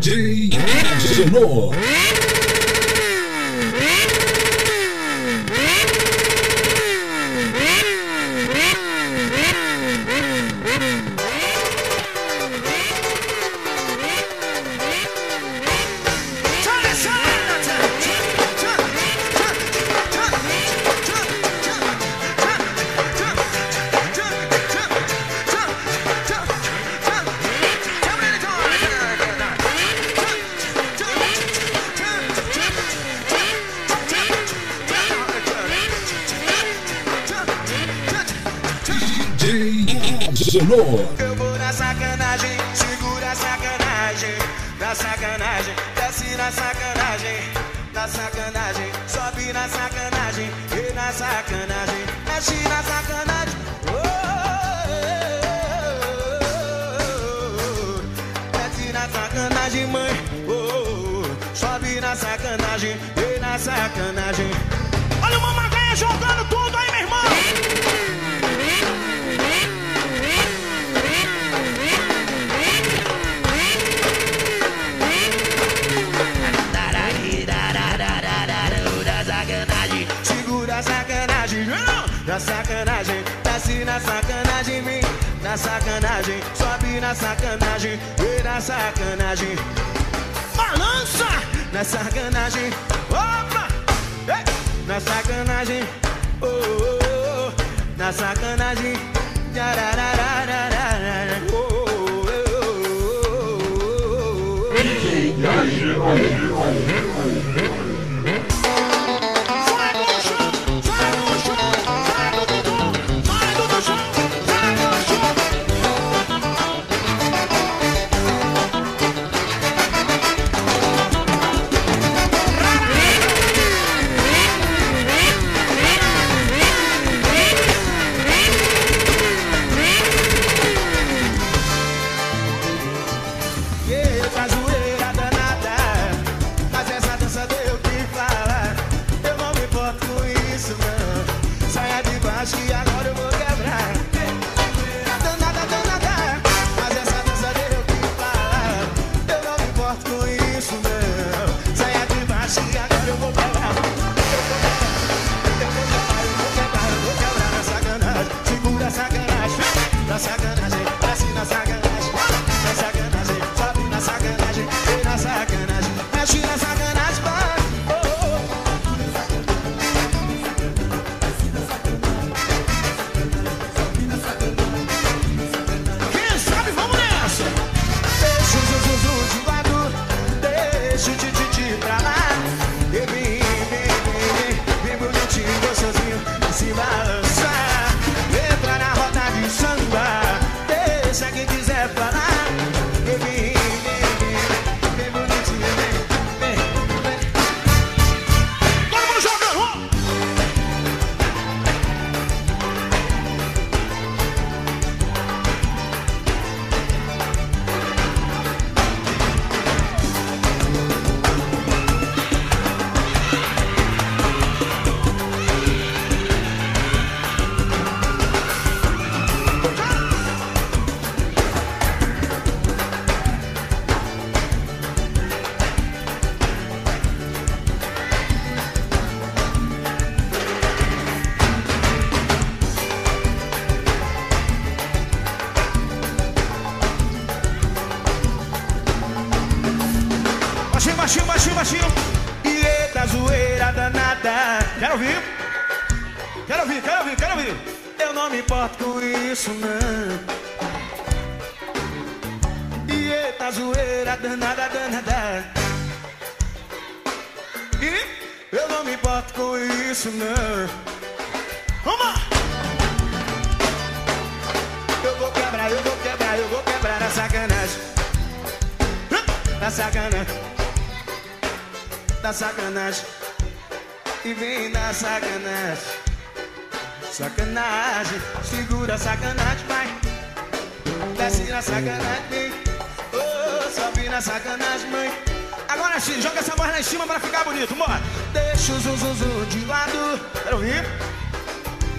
D J Agenor. Eu vou na sacanagem, segura a sacanagem. Na sacanagem, desce na sacanagem. Na sacanagem, sobe na sacanagem. E na sacanagem, mexe na sacanagem. Oh, oh, oh, oh, oh. Desce na sacanagem, mãe. Oh, oh, oh. Sobe na sacanagem. E na sacanagem. Olha o Mamagaia jogando tudo aí, meu irmão. Na sacanagem, desce na sacanagem, vem na sacanagem, sobe na sacanagem, vem na sacanagem, balança na sacanagem, opa, ei, na sacanagem, oh, oh, oh, na sacanagem, oh, oh, oh, oh, oh. Essa zoeira danada, mas essa baixinho. E eita zoeira danada. Quero ouvir, quero ouvir, quero ouvir, quero ouvir. Eu não me importo com isso não. E eita zoeira danada, danada. E eu não me importo com isso não. Vamos lá. Eu vou quebrar, eu vou quebrar, eu vou quebrar a sacanagem. Da sacanagem, da sacanagem. E vem da sacanagem. Sacanagem, segura a sacanagem, vai. Desce na sacanagem, vem. Oh, sobe na sacanagem, mãe. Agora sim, joga essa voz lá em cima pra ficar bonito, bora. Deixa o zuzuzu de lado. Quero ouvir.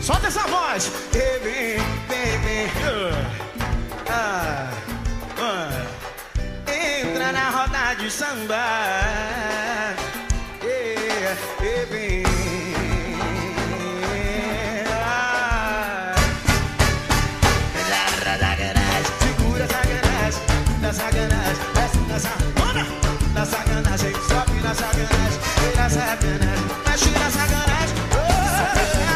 Solta essa voz. E vem, vem, vem. Ah, ah. Entra na roda de samba, yeah, e vem. Segura a sacanagem, da sacanagem, desce na sacanagem, da sacanagem, sobe na sacanagem, vem na sacanagem, mexe na sacanagem, oh, oh, oh.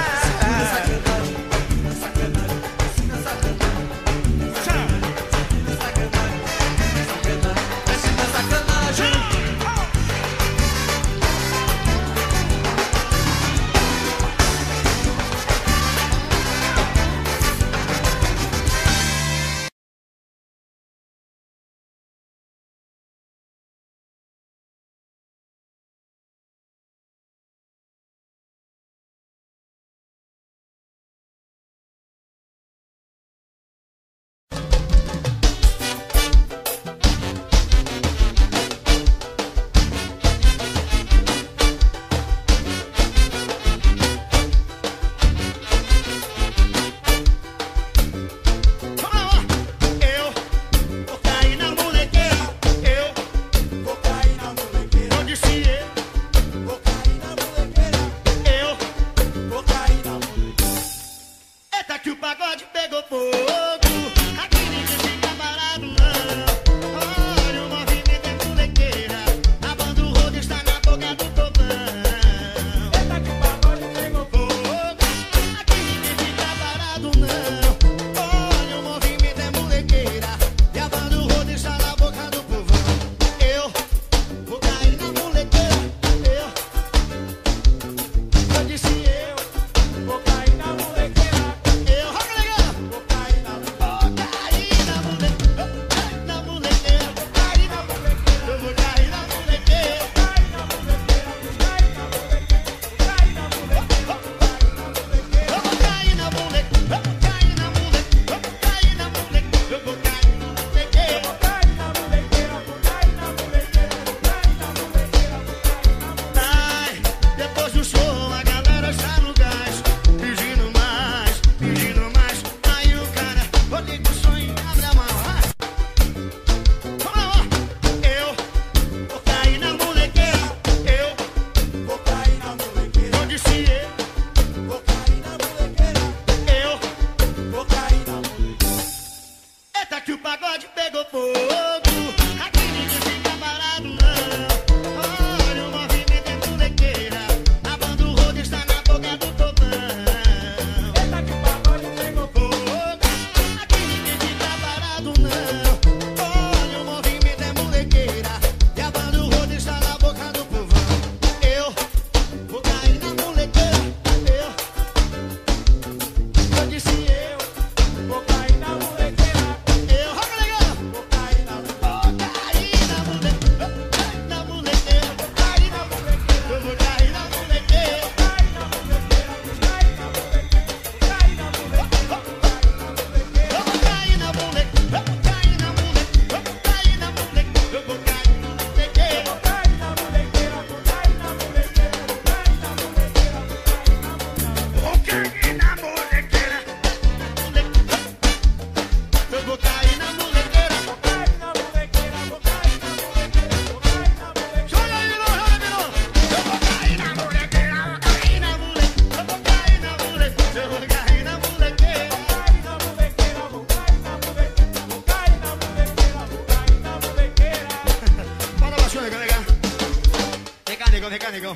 negão.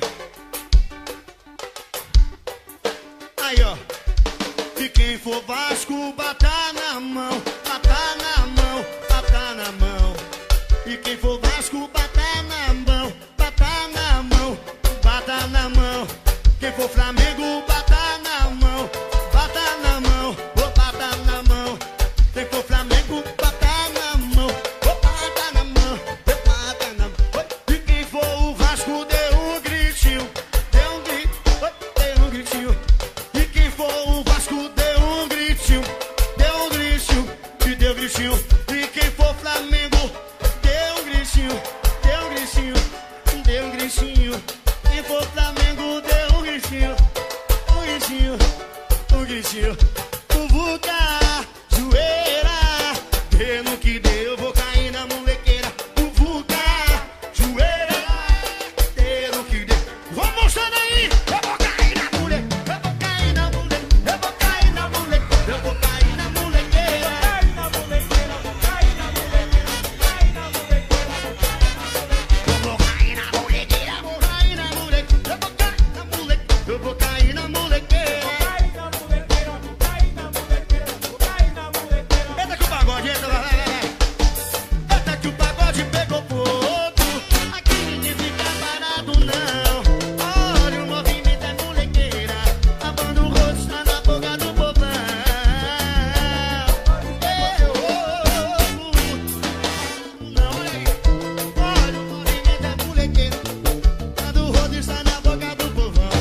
Aí, ó. E quem for Vasco, bata na mão, bata na mão, bata na mão. E quem for Vasco, bata na mão, bata na mão, bata na mão. Quem for Flamengo, bata na mão, bata na mão, oh, bata na mão. Quem for Flamengo, bata na mão, oh, bata na mão, oh, bata na mão. E quem for o Vasco, dê um gritinho, dê um gritinho, oh, dê um gritinho. E quem for o Vasco, dê um gritinho, dê um gritinho, que dê um gritinho. E quem for Flamengo, dê um gritinho, dê um gritinho, dê um gritinho. Quem for Flamengo, dê um gritinho, um gritinho, cuvuca, joeira, vê no que deu, eu vou cair na molequeira. Cuvuca, joeira, vê no que deu, vou mostrando aí, eu vou cair na moleque, eu vou cair na moleque, eu vou cair na moleque, eu vou cair na molequeira, eu vou cair na molequeira, vou cair na molequeira, vou cair na molequeira, vou cair na molequeira, eu vou cair na molequeira. Eu vou cair na molequeira, vou cair na molequeira, vou cair na molequeira, vou cair na molequeira. Eita que o pagode, eita, vai, vai, vai. Eita que o pagode pegou fogo. Aqui ninguém fica parado não. Olha o movimento é molequeira, lavando o rosto tá na boca do povão. Eu, oh, oh, oh. Não, olha aí. Olha o movimento é molequeira, lavando o rosto está na boca do povão.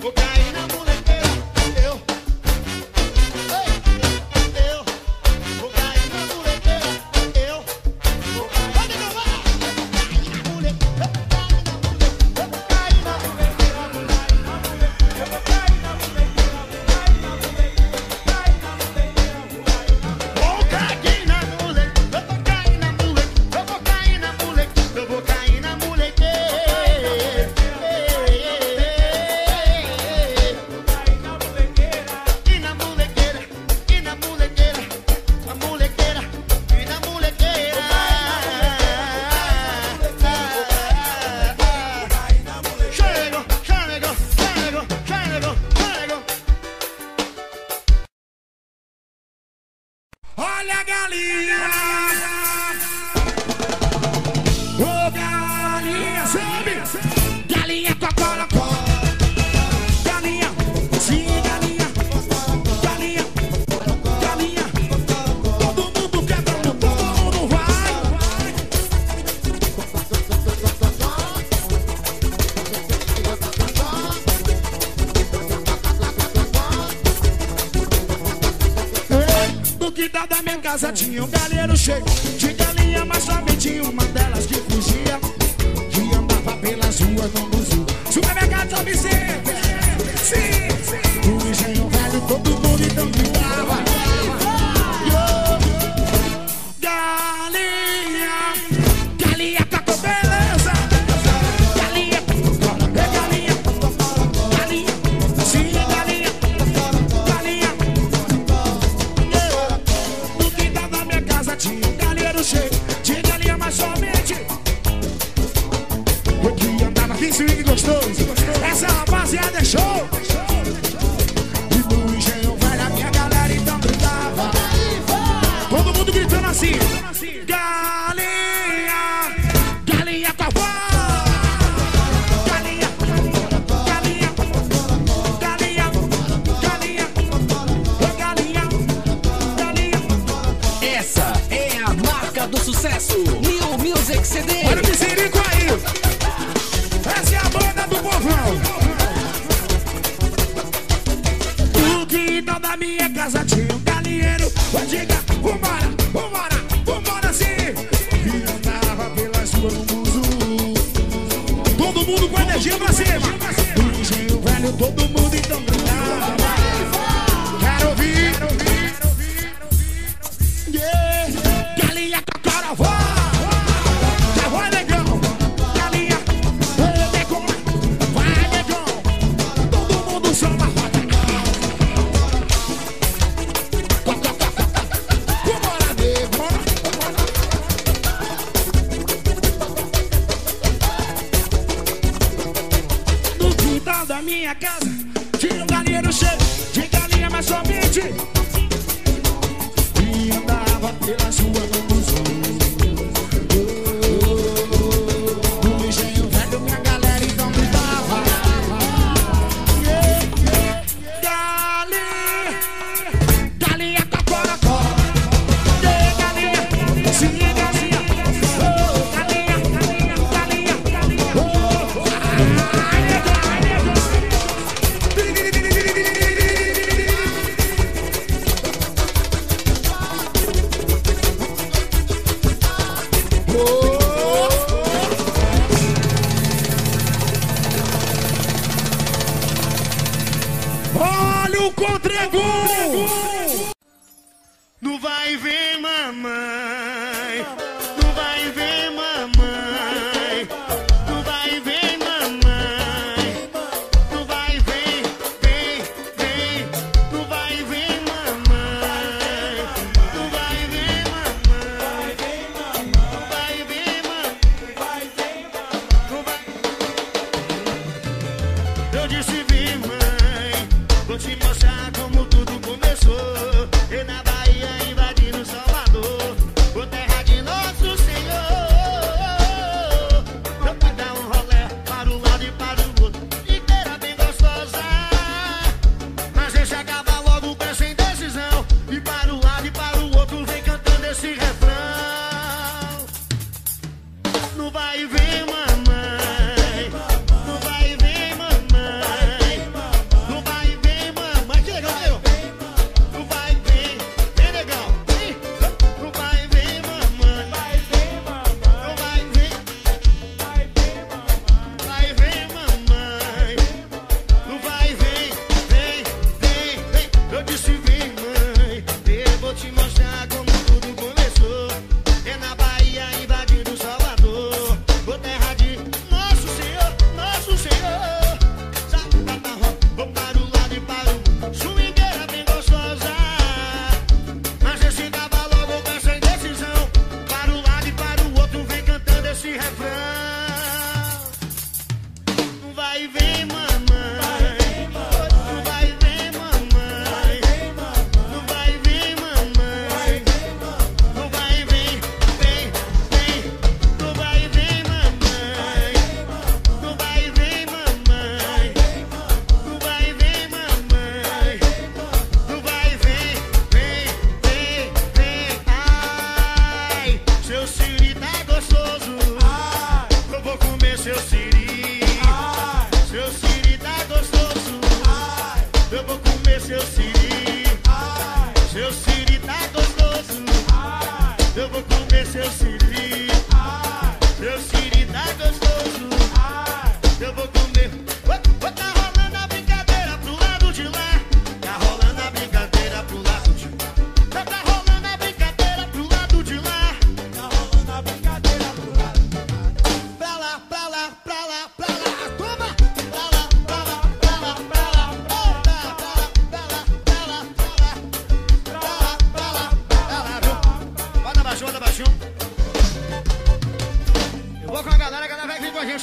Vou cair na molequeira, eu, ei, eu, vou cair na molequeira, eu, vou cair na molequeira, eu vou cair na molequeira, eu vou cair na molequeira, eu vou cair na molequeira, eu vou cair na molequeira, eu vou cair na molequeira. Vou cair na molequeira, eu vou cair na molequeira, eu vou cair na molequeira, eu vou cair na molequeira. E na molequeira, e na molequeira, a molequeira, e na molequeira. Chegou, chegou, chegou, chegou, chegou. Olha a galinha, ô galinha, sabe? Galinha cocorocó. Galinha, sim, galinha, galinha, galinha. Todo mundo quer, todo mundo vai. Ei, no quintal da minha casa tinha um galinheiro cheio de galinha, mas também tinha uma delas que fugia, que andava pelas ruas, não luzia. Supermercado São Vicente, sim, sim. O engenho velho, todo mundo então gritava. Yo, galinha, galinha tá com beleza. Galinha, é galinha, galinha, sim, galinha, galinha. Yo, no quintal da minha casa tinha um galinheiro cheio de galinha, mas somente o que andava, que swing gostoso. Essa rapaziada é show. E no engenho velho a minha galera então gritava. Todo mundo gritando assim: galinha, galinha com a voz. Galinha, galinha, galinha, galinha, ô galinha, galinha. Essa é a marca do sucesso. New Music C D. Olha o Missirico aí. Essa é a banda do povão. No quintal da minha casa tinha um galinheiro. Diga, vambora, vambora, vambora sim. E andava pelas ruas no buzu. Todo mundo com energia pra cima. No engenho velho, todo mundo então gritava. Quero ouvir, quero ouvir, quero ouvir, quero ouvir, quero ouvir. Yeah. Galinha cocoró. Vambora, minha casa, tira um galinheiro cheio de galinha, mas somente. E andava pela sua conclusão. No engenho velho minha galera então me dava. Yeah, yeah, yeah. Galinha, galinha tá fora, fora. Yeah, galinha, sim. Olha o contregum! Não vai ver mamãe, não vai ver mamãe, não vai ver mamãe, não vai ver, vem, vem, não vai ver mamãe, não vai ver mamãe, não vai ver mamãe, não vai ver. Eu disse vir mamãe. Vou te mostrar como tudo começou. Eu na Bahia invadindo Salvador, por terra de nosso Senhor. Deu pra dar um rolé para um lado e para o outro, inteira bem gostosa. Mas eu já acaba logo com essa indecisão, e para um lado e para o outro vem cantando esse refrão. Não vai ver mais.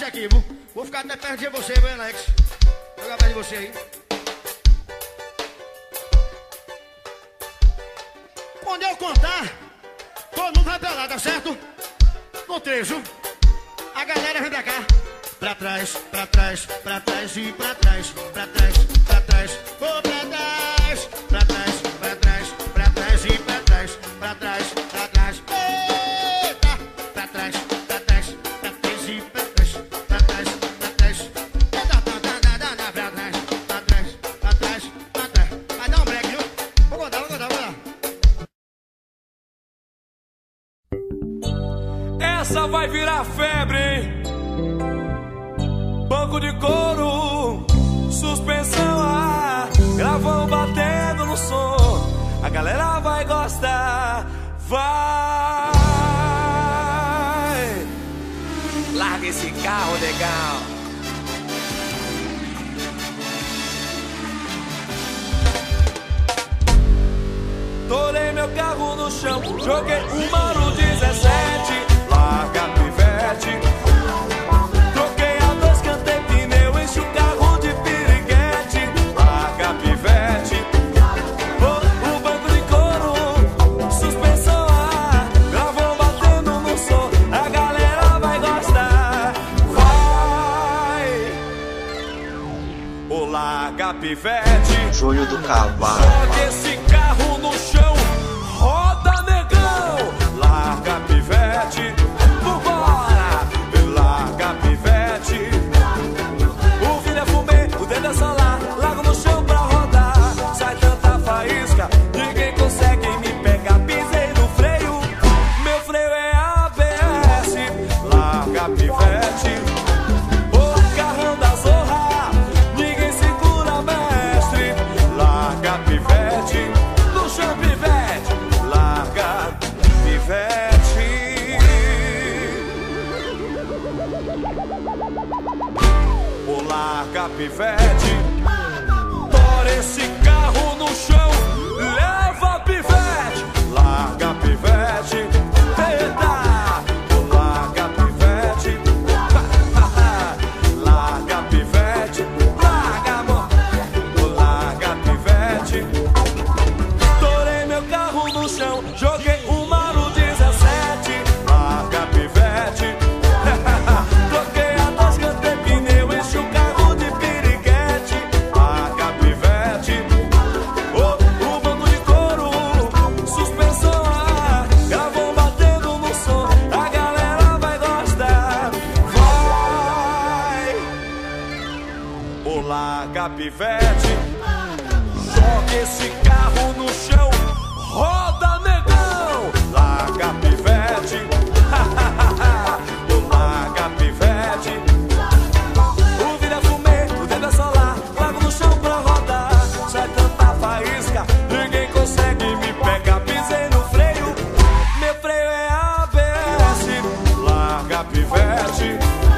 Aqui, viu? Vou ficar até perto de você, viu, Alex? Vou ficar perto de você aí. Quando eu contar, todo mundo vai pra lá, tá certo? No trecho, a galera vem pra cá. Pra trás, pra trás, pra trás e pra trás, pra trás, pra trás, vou pra trás, pra trás, pra trás, pra trás e pra trás, pra trás, pra trás, eita, pra trás, pra trás, pra trás e pra trás. Essa vai virar febre, hein? Banco de couro, suspensão a ah, gravão batendo no som. A galera vai gostar, vai. Larga esse carro, legal. Torei meu carro no chão, joguei um Maro dezessete. Larga, pivete. Troquei a dois, cantei pneu, enchi o carro de piriguete. capivete, Júlio do Cavalo. Joga esse carro no chão, roda negão, larga pivete, vambora, larga pivete. O filho é fumê, o dedo é solar, largo no chão pra rodar. Sai tanta faísca, ninguém consegue me pegar. Pisei no freio, meu freio é A B S, larga pivete. Larga pivete, tora esse carro no chão, leva pivete, larga pivete, eita, larga pivete, larga pivete, larga amor, larga pivete. Torei meu carro no chão, joguei um Maro dezessete, larga pivete. Larga pivete, joga esse carro no chão, roda negão, larga pivete, larga pivete. O vira fumê, o dedo é solar, largo no chão pra rodar. Sai tanta faísca, ninguém consegue me pegar. Pisei no freio, meu freio é A B S, larga pivete.